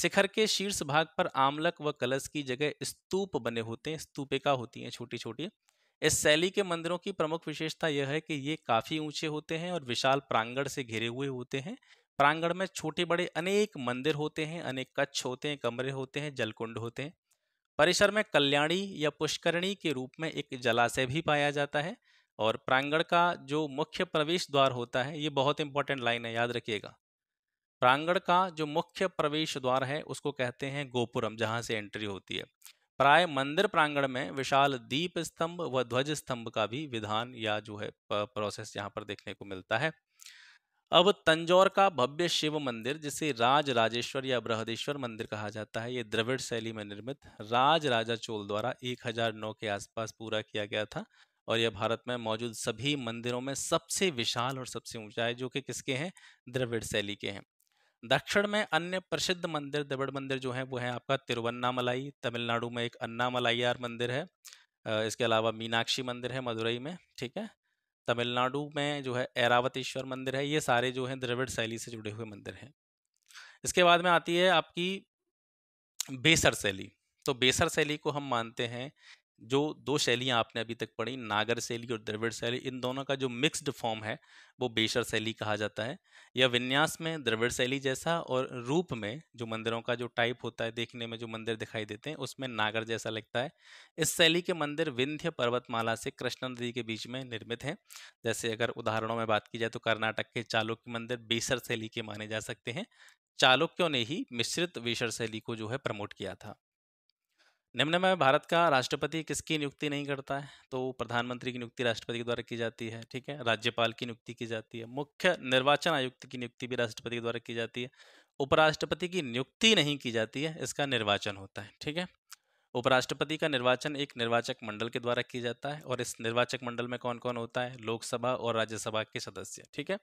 शिखर के शीर्ष भाग पर आमलक व कलश की जगह स्तूप बने होते हैं, स्तूपिका होती हैं छोटी छोटी। इस शैली के मंदिरों की प्रमुख विशेषता यह है कि ये काफ़ी ऊंचे होते हैं और विशाल प्रांगण से घिरे हुए होते हैं। प्रांगण में छोटे बड़े अनेक मंदिर होते हैं, अनेक कक्ष होते हैं, कमरे होते हैं, जलकुंड होते हैं। परिसर में कल्याणी या पुष्करणी के रूप में एक जलाशय भी पाया जाता है, और प्रांगण का जो मुख्य प्रवेश द्वार होता है, ये बहुत इंपॉर्टेंट लाइन है, याद रखिएगा। प्रांगण का जो मुख्य प्रवेश द्वार है उसको कहते हैं गोपुरम, जहाँ से एंट्री होती है। प्राय मंदिर प्रांगण में विशाल दीप स्तंभ व ध्वज स्तंभ का भी विधान या जो है प्रोसेस यहाँ पर देखने को मिलता है। अब तंजौर का भव्य शिव मंदिर, जिसे राज राजेश्वर या बृहदेश्वर मंदिर कहा जाता है, ये द्रविड़ शैली में निर्मित राज राजा चोल द्वारा एक हज़ार नौ के आसपास पूरा किया गया था, और यह भारत में मौजूद सभी मंदिरों में सबसे विशाल और सबसे ऊंचा है, जो कि किसके हैं? द्रविड़ शैली के हैं। दक्षिण में अन्य प्रसिद्ध मंदिर द्रविड़ मंदिर जो हैं वो हैं आपका तिरुवन्नामलाई, तमिलनाडु में एक अन्नामलायार मंदिर है, इसके अलावा मीनाक्षी मंदिर है मदुरई में, ठीक है। तमिलनाडु में जो है ऐरावतेश्वर मंदिर है। ये सारे जो हैं द्रविड़ शैली से जुड़े हुए मंदिर हैं। इसके बाद में आती है आपकी बेसर शैली। तो बेसर शैली को हम मानते हैं, जो दो शैलियाँ आपने अभी तक पढ़ी, नागर शैली और द्रविड़ शैली, इन दोनों का जो मिक्स्ड फॉर्म है वो बेसर शैली कहा जाता है। यह विन्यास में द्रविड़ शैली जैसा और रूप में जो मंदिरों का जो टाइप होता है, देखने में जो मंदिर दिखाई देते हैं उसमें नागर जैसा लगता है। इस शैली के मंदिर विंध्य पर्वतमाला से कृष्णा नदी के बीच में निर्मित हैं। जैसे अगर उदाहरणों में बात की जाए तो कर्नाटक के चालुक्य मंदिर बेसर शैली के माने जा सकते हैं। चालुक्यों ने ही मिश्रित बेसर शैली को जो है प्रमोट किया था। निम्न में भारत का राष्ट्रपति किसकी नियुक्ति नहीं करता है? तो प्रधानमंत्री की नियुक्ति राष्ट्रपति के द्वारा की जाती है, ठीक है। राज्यपाल की नियुक्ति की जाती है। मुख्य निर्वाचन आयुक्त की नियुक्ति भी राष्ट्रपति के द्वारा की जाती है। उपराष्ट्रपति की नियुक्ति नहीं की जाती है, इसका निर्वाचन होता है, ठीक है। उपराष्ट्रपति का निर्वाचन एक निर्वाचक मंडल के द्वारा किया जाता है, और इस निर्वाचक मंडल में कौन कौन होता है? लोकसभा और राज्यसभा के सदस्य, ठीक है।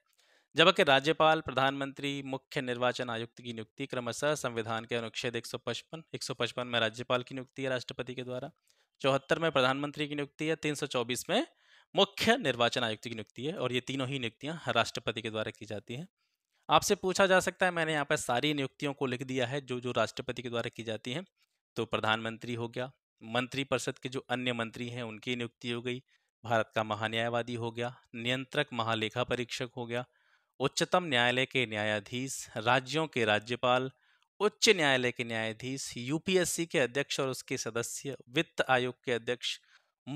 जबकि राज्यपाल, प्रधानमंत्री, मुख्य निर्वाचन आयुक्त की नियुक्ति क्रमशः संविधान के अनुच्छेद एक सौ पचपन, एक सौ पचपन में राज्यपाल की नियुक्ति है राष्ट्रपति के द्वारा, चौहत्तर में प्रधानमंत्री की नियुक्ति है, तीन सौ चौबीस में मुख्य निर्वाचन आयुक्त की नियुक्ति है, और ये तीनों ही नियुक्तियां राष्ट्रपति के द्वारा की जाती हैं। आपसे पूछा जा सकता है, मैंने यहाँ पर सारी नियुक्तियों को लिख दिया है जो जो राष्ट्रपति के द्वारा की जाती हैं। तो प्रधानमंत्री हो गया, मंत्रिपरिषद के जो अन्य मंत्री हैं उनकी नियुक्ति हो गई, भारत का महान्यायवादी हो गया, नियंत्रक महालेखा परीक्षक हो गया, उच्चतम न्यायालय के न्यायाधीश, राज्यों के राज्यपाल, उच्च न्यायालय के न्यायाधीश, यूपीपीसीएस के अध्यक्ष और उसके सदस्य, वित्त आयोग के अध्यक्ष,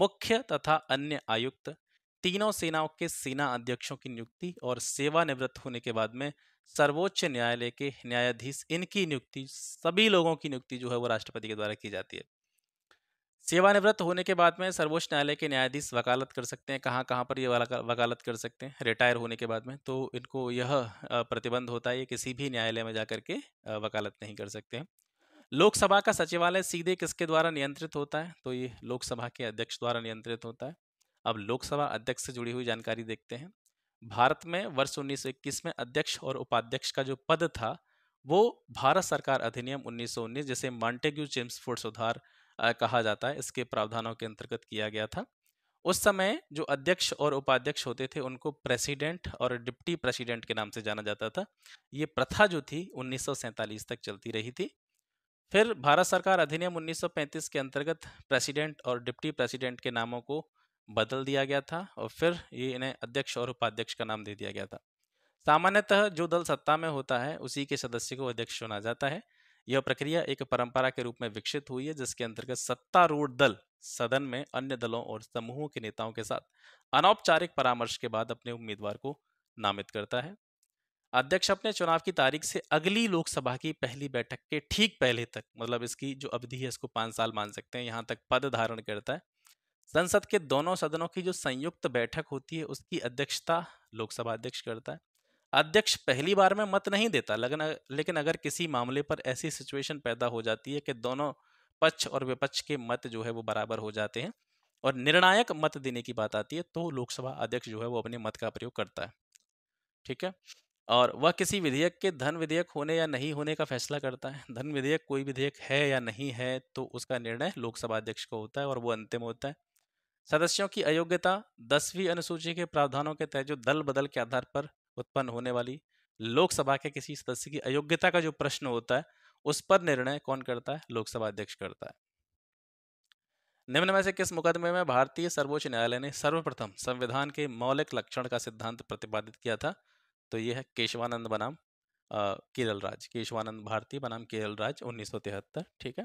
मुख्य तथा अन्य आयुक्त, तीनों सेनाओं के सेना अध्यक्षों की नियुक्ति और सेवानिवृत्त होने के बाद में सर्वोच्च न्यायालय के न्यायाधीश, इनकी नियुक्ति, सभी लोगों की नियुक्ति जो है वो राष्ट्रपति के द्वारा की जाती है। सेवानिवृत्त होने के बाद में सर्वोच्च न्यायालय के न्यायाधीश वकालत कर सकते हैं। कहाँ कहाँ पर ये वकालत कर सकते हैं? रिटायर होने के बाद में। तो इनको यह प्रतिबंध होता है, ये किसी भी न्यायालय में जाकर के वकालत नहीं कर सकते हैं। लोकसभा का सचिवालय सीधे किसके द्वारा नियंत्रित होता है? तो ये लोकसभा के अध्यक्ष द्वारा नियंत्रित होता है। अब लोकसभा अध्यक्ष से जुड़ी हुई जानकारी देखते हैं। भारत में वर्ष उन्नीस सौ इक्कीस में अध्यक्ष और उपाध्यक्ष का जो पद था वो भारत सरकार अधिनियम उन्नीस सौ उन्नीस जिसे मॉन्टेग्यू जेम्स फोर्ड सुधार कहा जाता है, इसके प्रावधानों के अंतर्गत किया गया था। उस समय जो अध्यक्ष और उपाध्यक्ष होते थे उनको प्रेसिडेंट और डिप्टी प्रेसिडेंट के नाम से जाना जाता था। ये प्रथा जो थी उन्नीस सौ सैंतालीस तक चलती रही थी। फिर भारत सरकार अधिनियम उन्नीस सौ पैंतीस के अंतर्गत प्रेसिडेंट और डिप्टी प्रेसिडेंट के नामों को बदल दिया गया था और फिर ये इन्हें अध्यक्ष और उपाध्यक्ष का नाम दे दिया गया था। सामान्यतः जो दल सत्ता में होता है उसी के सदस्य को अध्यक्ष चुना जाता है। यह प्रक्रिया एक परंपरा के रूप में विकसित हुई है जिसके अंतर्गत सत्तारूढ़ दल सदन में अन्य दलों और समूहों के नेताओं के साथ अनौपचारिक परामर्श के बाद अपने उम्मीदवार को नामित करता है। अध्यक्ष अपने चुनाव की तारीख से अगली लोकसभा की पहली बैठक के ठीक पहले तक, मतलब इसकी जो अवधि है इसको पाँच साल मान सकते हैं, यहाँ तक पद धारण करता है। संसद के दोनों सदनों की जो संयुक्त बैठक होती है उसकी अध्यक्षता लोकसभा अध्यक्ष करता है। अध्यक्ष पहली बार में मत नहीं देता, लेकिन अगर किसी मामले पर ऐसी सिचुएशन पैदा हो जाती है कि दोनों पक्ष और विपक्ष के मत जो है वो बराबर हो जाते हैं और निर्णायक मत देने की बात आती है तो लोकसभा अध्यक्ष जो है वो अपने मत का प्रयोग करता है। ठीक है। और वह किसी विधेयक के धन विधेयक होने या नहीं होने का फैसला करता है। धन विधेयक कोई विधेयक है या नहीं है तो उसका निर्णय लोकसभा अध्यक्ष को होता है और वो अंतिम होता है। सदस्यों की अयोग्यता दसवीं अनुसूची के प्रावधानों के तहत जो दल बदल के आधार पर उत्पन्न होने वाली लोकसभा के किसी सदस्य की अयोग्यता का जो प्रश्न होता है उस पर निर्णय कौन करता है? लोकसभा अध्यक्ष करता है। निम्न में से किस मुकदमे में भारतीय सर्वोच्च न्यायालय ने सर्वप्रथम संविधान के मौलिक लक्षण का सिद्धांत प्रतिपादित किया था? तो यह है केशवानंद बनाम केरल राज, केशवानंद भारती बनाम केरल राज उन्नीस सौ तिहत्तर। ठीक है।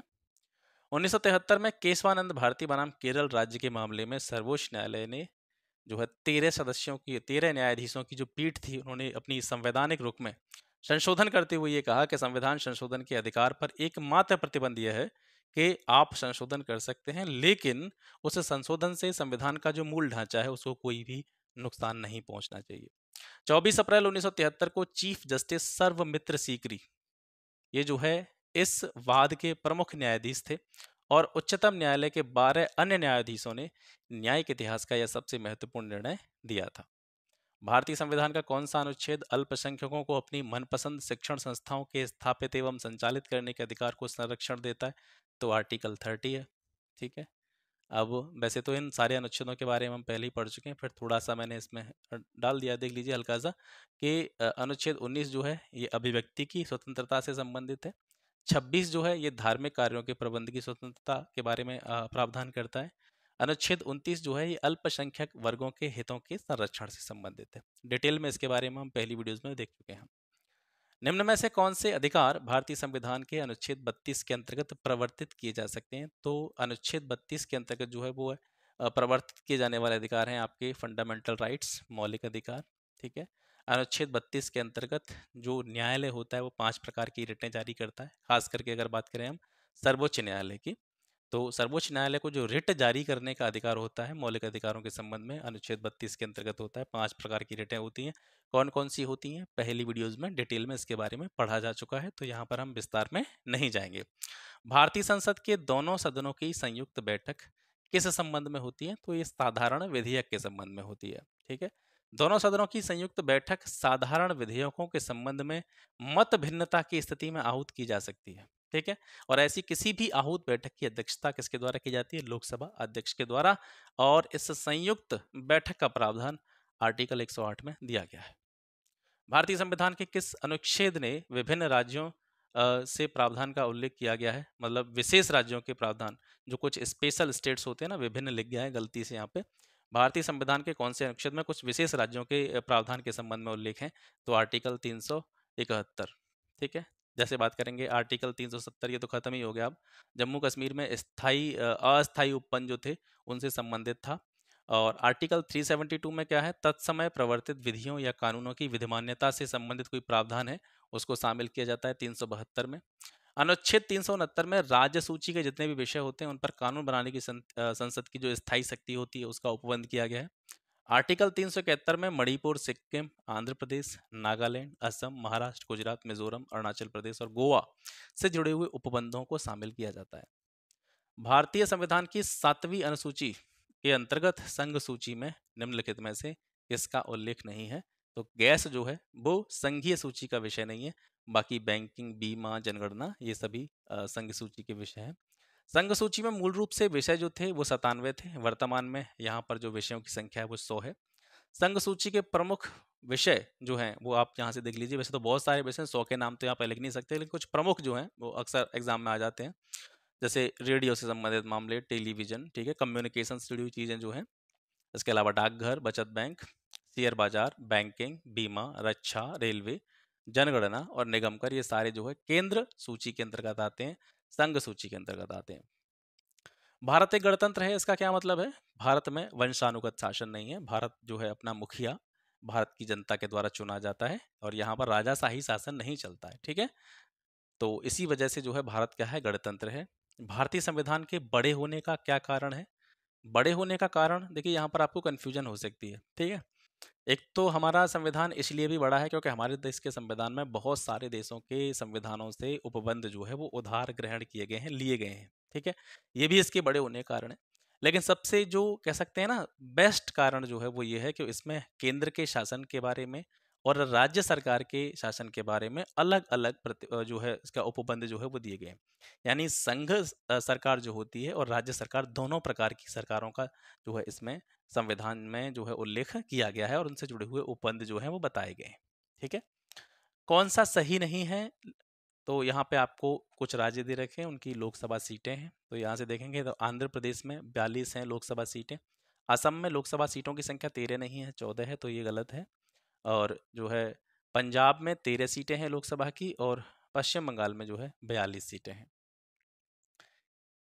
उन्नीस सौ तिहत्तर में केशवानंद भारती बनाम केरल राज्य के मामले में सर्वोच्च न्यायालय ने जो है तेरह सदस्यों की तेरह न्यायाधीशों की जो पीठ थी उन्होंने अपनी संवैधानिक रुख में संशोधन करते हुए ये कहा कि संविधान संशोधन के अधिकार पर एकमात्र प्रतिबंध यह है कि आप संशोधन कर सकते हैं लेकिन उस संशोधन से संविधान का जो मूल ढांचा है उसको कोई भी नुकसान नहीं पहुंचना चाहिए। चौबीस अप्रैल उन्नीस सौ तिहत्तर को चीफ जस्टिस सर्वमित्र सीकरी ये जो है इस वाद के प्रमुख न्यायाधीश थे और उच्चतम न्यायालय के बारह अन्य न्यायाधीशों ने न्यायिक इतिहास का यह सबसे महत्वपूर्ण निर्णय दिया था। भारतीय संविधान का कौन सा अनुच्छेद अल्पसंख्यकों को अपनी मनपसंद शिक्षण संस्थाओं के स्थापित एवं संचालित करने के अधिकार को संरक्षण देता है? तो आर्टिकल तीस है। ठीक है। अब वैसे तो इन सारे अनुच्छेदों के बारे में हम पहले ही पढ़ चुके हैं, फिर थोड़ा सा मैंने इसमें डाल दिया, देख लीजिए हल्का सा, कि अनुच्छेद उन्नीस जो है ये अभिव्यक्ति की स्वतंत्रता से संबंधित है, छब्बीस जो है ये धार्मिक कार्यों के प्रबंध की स्वतंत्रता के बारे में प्रावधान करता है, अनुच्छेद उनतीस जो है ये अल्पसंख्यक वर्गों के हितों के संरक्षण से संबंधित है। डिटेल में इसके बारे में हम पहली वीडियोज़ में देख चुके हैं। निम्न में से कौन से अधिकार भारतीय संविधान के अनुच्छेद बत्तीस के अंतर्गत प्रवर्तित किए जा सकते हैं? तो अनुच्छेद बत्तीस के अंतर्गत जो है वो है प्रवर्तित किए जाने वाले अधिकार हैं आपके फंडामेंटल राइट्स, मौलिक अधिकार। ठीक है। अनुच्छेद बत्तीस के अंतर्गत जो न्यायालय होता है वो पांच प्रकार की रिटें जारी करता है, खास करके अगर बात करें हम सर्वोच्च न्यायालय की तो सर्वोच्च न्यायालय को जो रिट जारी करने का अधिकार होता है मौलिक अधिकारों के संबंध में अनुच्छेद बत्तीस के अंतर्गत होता है। पांच प्रकार की रिटें होती हैं, कौन कौन सी होती हैं पहली वीडियोस में डिटेल में इसके बारे में पढ़ा जा चुका है तो यहाँ पर हम विस्तार में नहीं जाएंगे। भारतीय संसद के दोनों सदनों की संयुक्त बैठक किस संबंध में होती है? तो ये साधारण विधेयक के संबंध में होती है। ठीक है। दोनों सदनों की संयुक्त बैठक साधारण विधेयकों के संबंध में मत भिन्नता की स्थिति में आहूत की जा सकती है। ठीक है। और ऐसी किसी भी आहूत बैठक की अध्यक्षता किसके द्वारा की जाती है? लोकसभा अध्यक्ष के द्वारा। और इस संयुक्त बैठक का प्रावधान आर्टिकल एक सौ आठ में दिया गया है। भारतीय संविधान के किस अनुच्छेद ने विभिन्न राज्यों से प्रावधान का उल्लेख किया गया है, मतलब विशेष राज्यों के प्रावधान, जो कुछ स्पेशल स्टेट्स होते हैं ना, विभिन्न लिख गया है गलती से यहाँ पे। भारतीय संविधान के कौन से अनुच्छेद में कुछ विशेष राज्यों के प्रावधान के संबंध में उल्लेख है, तो आर्टिकल तीन सौ इकहत्तर। ठीक है, जैसे बात करेंगे आर्टिकल तीन सौ सत्तर, ये तो खत्म ही हो गया। अब जम्मू कश्मीर में स्थायी अस्थायी उपपन जो थे उनसे संबंधित था। और आर्टिकल तीन सौ बहत्तर में क्या है, तत्समय प्रवर्तित विधियों या कानूनों की विधिमान्यता से संबंधित कोई प्रावधान है उसको शामिल किया जाता है तीन सौ बहत्तर में। अनुच्छेद तीन सौ उनहत्तर में राज्य सूची के जितने भी विषय होते हैं उन पर कानून बनाने की संसद की जो स्थायी शक्ति होती है उसका उपबंध किया गया है। आर्टिकल तीन सौ इकहत्तर में मणिपुर, सिक्किम, आंध्र प्रदेश, नागालैंड, असम, महाराष्ट्र, गुजरात, मिजोरम, अरुणाचल प्रदेश और गोवा से जुड़े हुए उपबंधों को शामिल किया जाता है। भारतीय संविधान की सातवीं अनुसूची के अंतर्गत संघ सूची में निम्नलिखित में से इसका उल्लेख नहीं है, तो गैस जो है वो संघीय सूची का विषय नहीं है। बाकी बैंकिंग, बीमा, जनगणना, ये सभी संघ सूची के विषय हैं। संघ सूची में मूल रूप से विषय जो थे वो सतानवे थे, वर्तमान में यहाँ पर जो विषयों की संख्या है वो सौ है। संघ सूची के प्रमुख विषय जो हैं वो आप यहाँ से देख लीजिए। वैसे तो बहुत सारे विषय, सौ के नाम तो यहाँ पर लिख नहीं सकते, लेकिन कुछ प्रमुख जो हैं वो अक्सर एग्जाम में आ जाते हैं, जैसे रेडियो से संबंधित मामले, टेलीविजन, ठीक है, कम्युनिकेशन से जुड़ी चीज़ें जो हैं, इसके अलावा डाकघर, बचत बैंक, शेयर बाजार, बैंकिंग, बीमा, रक्षा, रेलवे, जनगणना और निगम कर, ये सारे जो है केंद्र सूची के अंतर्गत आते हैं, संघ सूची के अंतर्गत आते हैं। भारत एक गणतंत्र है, इसका क्या मतलब है? भारत में वंशानुगत शासन नहीं है, भारत जो है अपना मुखिया भारत की जनता के द्वारा चुना जाता है और यहाँ पर राजाशाही शासन नहीं चलता है। ठीक है, तो इसी वजह से जो है भारत क्या है, गणतंत्र है। भारतीय संविधान के बड़े होने का क्या कारण है? बड़े होने का कारण देखिए यहाँ पर आपको कन्फ्यूजन हो सकती है। ठीक है, एक तो हमारा संविधान इसलिए भी बड़ा है क्योंकि हमारे देश के संविधान में बहुत सारे देशों के संविधानों से उपबंध जो है वो उधार ग्रहण किए गए हैं, लिए गए हैं। ठीक है, ये भी इसके बड़े होने का कारण है। लेकिन सबसे जो कह सकते हैं ना बेस्ट कारण जो है वो ये है कि इसमें केंद्र के शासन के बारे में और राज्य सरकार के शासन के बारे में अलग अलग जो है इसका उपबंध जो है वो दिए गए हैं। यानी संघ सरकार जो होती है और राज्य सरकार, दोनों प्रकार की सरकारों का जो है इसमें संविधान में जो है उल्लेख किया गया है और उनसे जुड़े हुए उपबंध जो है वो बताए गए हैं। ठीक है, कौन सा सही नहीं है? तो यहाँ पे आपको कुछ राज्य दे रखे हैं, उनकी लोकसभा सीटें हैं, तो यहाँ से देखेंगे तो आंध्र प्रदेश में बयालीस हैं लोकसभा सीटें, असम में लोकसभा सीटों की संख्या तेरह नहीं है, चौदह है, तो ये गलत है। और जो है पंजाब में तेरह सीटें हैं लोकसभा की और पश्चिम बंगाल में जो है बयालीस सीटें हैं।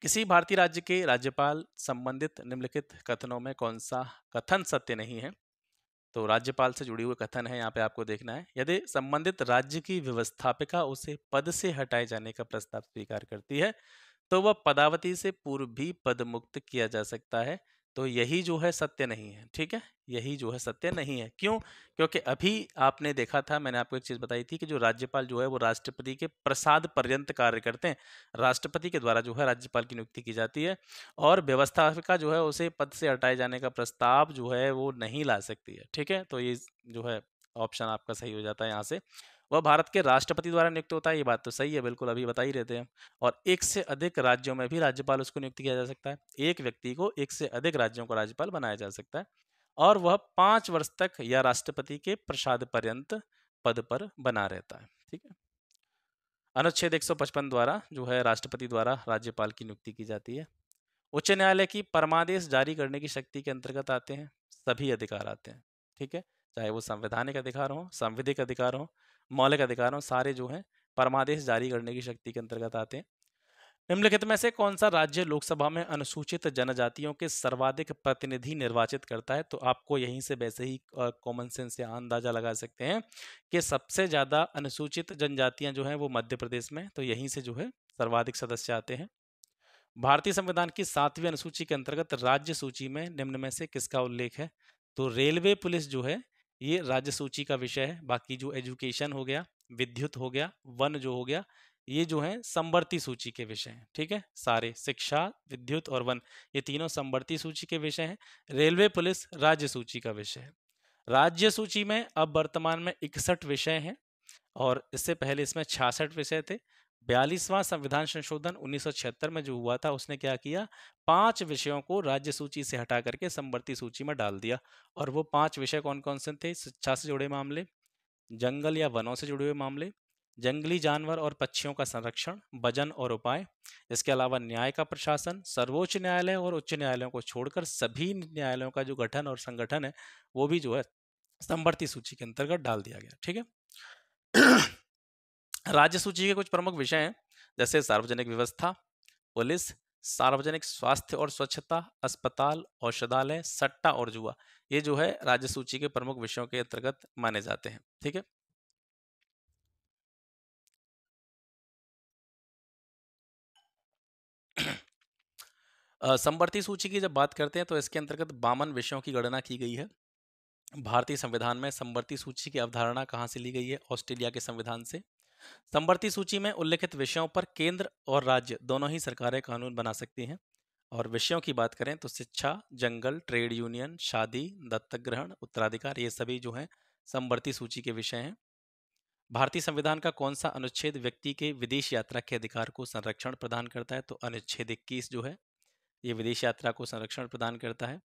किसी भारतीय राज्य के राज्यपाल संबंधित निम्नलिखित कथनों में कौन सा कथन सत्य नहीं है? तो राज्यपाल से जुड़ी हुई कथन है, यहाँ पे आपको देखना है। यदि संबंधित राज्य की व्यवस्थापिका उसे पद से हटाए जाने का प्रस्ताव स्वीकार करती है तो वह पदावधि से पूर्व भी पद मुक्त किया जा सकता है। तो यही जो है सत्य नहीं है। ठीक है, यही जो है सत्य नहीं है। क्यों? क्योंकि अभी आपने देखा था, मैंने आपको एक चीज़ बताई थी कि जो राज्यपाल जो है वो राष्ट्रपति के प्रसाद पर्यंत कार्य करते हैं। राष्ट्रपति के द्वारा जो है राज्यपाल की नियुक्ति की जाती है और व्यवस्थापिका जो है उसे पद से हटाए जाने का प्रस्ताव जो है वो नहीं ला सकती है। ठीक है, तो ये जो है ऑप्शन आपका सही हो जाता है। यहाँ से वह भारत के राष्ट्रपति द्वारा नियुक्त होता है, ये बात तो सही है, बिल्कुल अभी बता ही रहते हैं। और एक से अधिक राज्यों में भी राज्यपाल उसको नियुक्त किया जा सकता है। एक व्यक्ति को एक से अधिक राज्यों का राज्यपाल बनाया जा सकता है और वह पाँच वर्ष तक या राष्ट्रपति के प्रसाद पर्यंत पद पर बना रहता है। ठीक है, अनुच्छेद एक सौ पचपन द्वारा जो है राष्ट्रपति द्वारा राज्यपाल की नियुक्ति की जाती है। उच्च न्यायालय की परमादेश जारी करने की शक्ति के अंतर्गत आते हैं सभी अधिकार आते हैं। ठीक है, चाहे वो संवैधानिक अधिकार हों, संविधिक अधिकार हों, मौलिक अधिकारों, सारे जो हैं परमादेश जारी करने की शक्ति के अंतर्गत आते हैं। निम्नलिखित में से कौन सा राज्य लोकसभा में अनुसूचित जनजातियों के सर्वाधिक प्रतिनिधि निर्वाचित करता है? तो आपको यहीं से वैसे ही कॉमन सेंस से अंदाजा लगा सकते हैं कि सबसे ज़्यादा अनुसूचित जनजातियां जो हैं वो मध्य प्रदेश में, तो यहीं से जो है सर्वाधिक सदस्य आते हैं। भारतीय संविधान की सातवीं अनुसूची के अंतर्गत राज्य सूची में निम्न में से किसका उल्लेख है? तो रेलवे, पुलिस जो है ये राज्य सूची का विषय है। बाकी जो एजुकेशन हो गया, विद्युत हो गया, वन जो हो गया, ये जो है संवर्ती सूची के विषय हैं। ठीक है, सारे शिक्षा, विद्युत और वन, ये तीनों संवर्ती सूची के विषय हैं। रेलवे, पुलिस राज्य सूची का विषय है। राज्य सूची में अब वर्तमान में इकसठ विषय हैं और इससे पहले इसमें छियासठ विषय थे। बयालीसवां संविधान संशोधन उन्नीस सौ छिहत्तर में जो हुआ था उसने क्या किया, पांच विषयों को राज्य सूची से हटा करके समवर्ती सूची में डाल दिया। और वो पांच विषय कौन कौन से थे? शिक्षा से जुड़े मामले, जंगल या वनों से जुड़े हुए मामले, जंगली जानवर और पक्षियों का संरक्षण, वजन और उपाय। इसके अलावा न्याय का प्रशासन, सर्वोच्च न्यायालय और उच्च न्यायालयों को छोड़कर सभी न्यायालयों का जो गठन और संगठन है वो भी जो है संवर्ती सूची के अंतर्गत डाल दिया गया। ठीक है। राज्य सूची के कुछ प्रमुख विषय हैं जैसे सार्वजनिक व्यवस्था, पुलिस, सार्वजनिक स्वास्थ्य और स्वच्छता, अस्पताल, औषधालय, सट्टा और जुआ। ये जो है राज्य सूची के प्रमुख विषयों के अंतर्गत माने जाते हैं। ठीक है। संवर्ती सूची की जब बात करते हैं तो इसके अंतर्गत बावन विषयों की गणना की गई है। भारतीय संविधान में संवर्ती सूची की अवधारणा कहाँ से ली गई है? ऑस्ट्रेलिया के संविधान से। संवर्ती सूची में उल्लेखित विषयों पर केंद्र और राज्य दोनों ही सरकारें कानून बना सकती हैं। और विषयों की बात करें तो शिक्षा, जंगल, ट्रेड यूनियन, शादी, दत्तक ग्रहण, उत्तराधिकार, ये सभी जो हैं संवर्ती सूची के विषय हैं। भारतीय संविधान का कौन सा अनुच्छेद व्यक्ति के विदेश यात्रा के अधिकार को संरक्षण प्रदान करता है? तो अनुच्छेद इक्कीस जो है ये विदेश यात्रा को संरक्षण प्रदान करता है।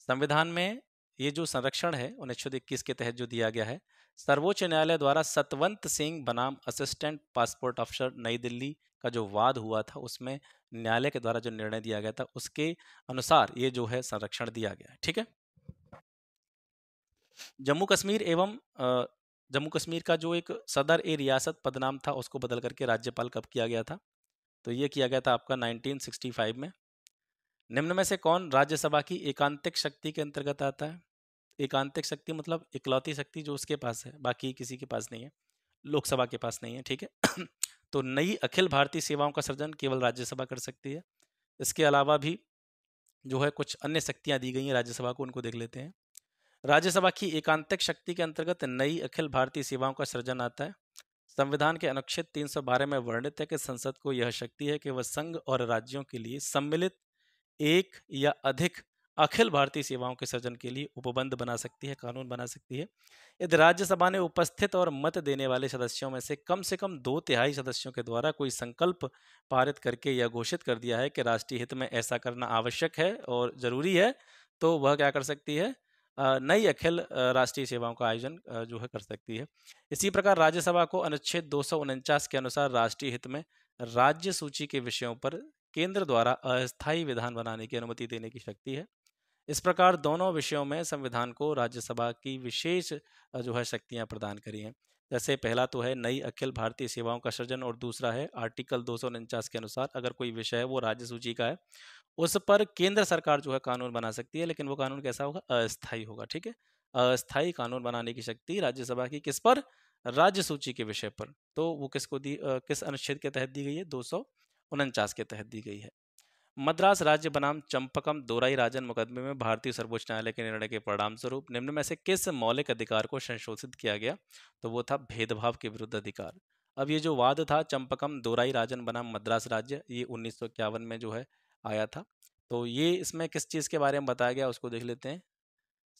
संविधान में ये जो संरक्षण है अनुच्छेद इक्कीस के तहत जो दिया गया है, सर्वोच्च न्यायालय द्वारा सतवंत सिंह बनाम असिस्टेंट पासपोर्ट ऑफिसर नई दिल्ली का जो वाद हुआ था उसमें न्यायालय के द्वारा जो निर्णय दिया गया था उसके अनुसार ये जो है संरक्षण दिया गया है। ठीक है। जम्मू कश्मीर एवं जम्मू कश्मीर का जो एक सदर ए रियासत पदनाम था उसको बदल करके राज्यपाल कब किया गया था? तो ये किया गया था आपका नाइनटीन सिक्सटी फाइव में। निम्न में से कौन राज्यसभा की एकांतिक शक्ति के अंतर्गत आता है? एकांतिक शक्ति मतलब इकलौती शक्ति जो उसके पास है, बाकी किसी के पास नहीं है, लोकसभा के पास नहीं है। ठीक है। तो नई अखिल भारतीय सेवाओं का सृजन केवल राज्यसभा कर सकती है। इसके अलावा भी जो है कुछ अन्य शक्तियां दी गई हैं राज्यसभा को, उनको देख लेते हैं। राज्यसभा की एकांतिक शक्ति के अंतर्गत नई अखिल भारतीय सेवाओं का सृजन आता है। संविधान के अनुच्छेद तीन सौ बारह में वर्णित है कि संसद को यह शक्ति है कि वह संघ और राज्यों के लिए सम्मिलित एक या अधिक अखिल भारतीय सेवाओं के सृजन के लिए उपबंध बना सकती है, कानून बना सकती है, यदि राज्यसभा ने उपस्थित और मत देने वाले सदस्यों में से कम से कम दो तिहाई सदस्यों के द्वारा कोई संकल्प पारित करके यह घोषित कर दिया है कि राष्ट्रीय हित में ऐसा करना आवश्यक है और जरूरी है, तो वह क्या कर सकती है? नई अखिल राष्ट्रीय सेवाओं का आयोजन जो है कर सकती है। इसी प्रकार राज्यसभा को अनुच्छेद दो सौ उनचास के अनुसार राष्ट्रीय हित में राज्य सूची के विषयों पर केंद्र द्वारा अस्थायी विधान बनाने की अनुमति देने की शक्ति है। इस प्रकार दोनों विषयों में संविधान को राज्यसभा की विशेष जो है शक्तियां प्रदान करी हैं। जैसे पहला तो है नई अखिल भारतीय सेवाओं का सृजन और दूसरा है आर्टिकल दो सौ उनचास के अनुसार अगर कोई विषय है वो राज्य सूची का है उस पर केंद्र सरकार जो है कानून बना सकती है, लेकिन वो कानून कैसा होगा? अस्थायी होगा। ठीक है। अस्थायी कानून बनाने की शक्ति राज्यसभा की किस पर? राज्य सूची के विषय पर। तो वो किसको दी, किस अनुच्छेद के तहत दी गई है? दो सौ उनचास के तहत दी गई है। मद्रास राज्य बनाम चंपकम दोराई राजन मुकदमे में भारतीय सर्वोच्च न्यायालय के निर्णय के परिणाम स्वरूप निम्न में से किस मौलिक अधिकार को संशोधित किया गया? तो वो था भेदभाव के विरुद्ध अधिकार। अब ये जो वाद था चंपकम दोराई राजन बनाम मद्रास राज्य, ये उन्नीस सौ इक्यावन में जो है आया था। तो ये इसमें किस चीज़ के बारे में बताया गया उसको देख लेते हैं।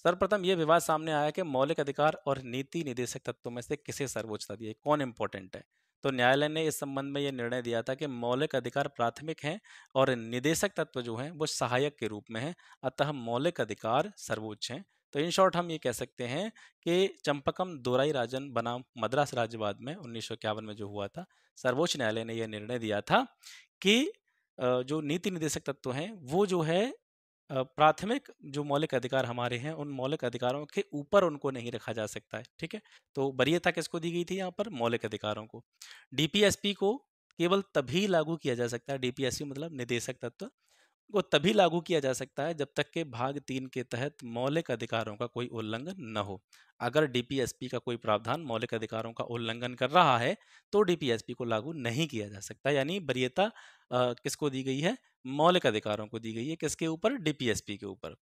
सर्वप्रथम ये विवाद सामने आया कि मौलिक अधिकार और नीति निर्देशक तत्वों में से किसे सर्वोच्चता दी है, कौन इंपॉर्टेंट है। तो न्यायालय ने इस संबंध में यह निर्णय दिया था कि मौलिक अधिकार प्राथमिक हैं और निदेशक तत्व जो हैं वो सहायक के रूप में हैं, अतः मौलिक अधिकार सर्वोच्च हैं। तो इन शॉर्ट हम ये कह सकते हैं कि चंपकम दोराई राजन बनाम मद्रास राज्यवाद में उन्नीस सौ इक्यावन में जो हुआ था सर्वोच्च न्यायालय ने यह निर्णय दिया था कि जो नीति निदेशक तत्व हैं वो जो है प्राथमिक जो मौलिक अधिकार हमारे हैं उन मौलिक अधिकारों के ऊपर उनको नहीं रखा जा सकता है। ठीक है। तो वरीयता किसको दी गई थी यहाँ पर? मौलिक अधिकारों को। डीपीएसपी को केवल तभी लागू किया जा सकता है, डीपीएसपी मतलब निदेशक तत्व को तभी लागू किया जा सकता है जब तक के भाग तीन के तहत मौलिक अधिकारों का कोई उल्लंघन न हो। अगर डीपीएसपी का कोई प्रावधान मौलिक अधिकारों का उल्लंघन कर रहा है तो डीपीएसपी को लागू नहीं किया जा सकता। यानी वरीयता किसको दी गई है? मौलिक अधिकारों को दी गई है। किसके ऊपर? डीपीएसपी के ऊपर।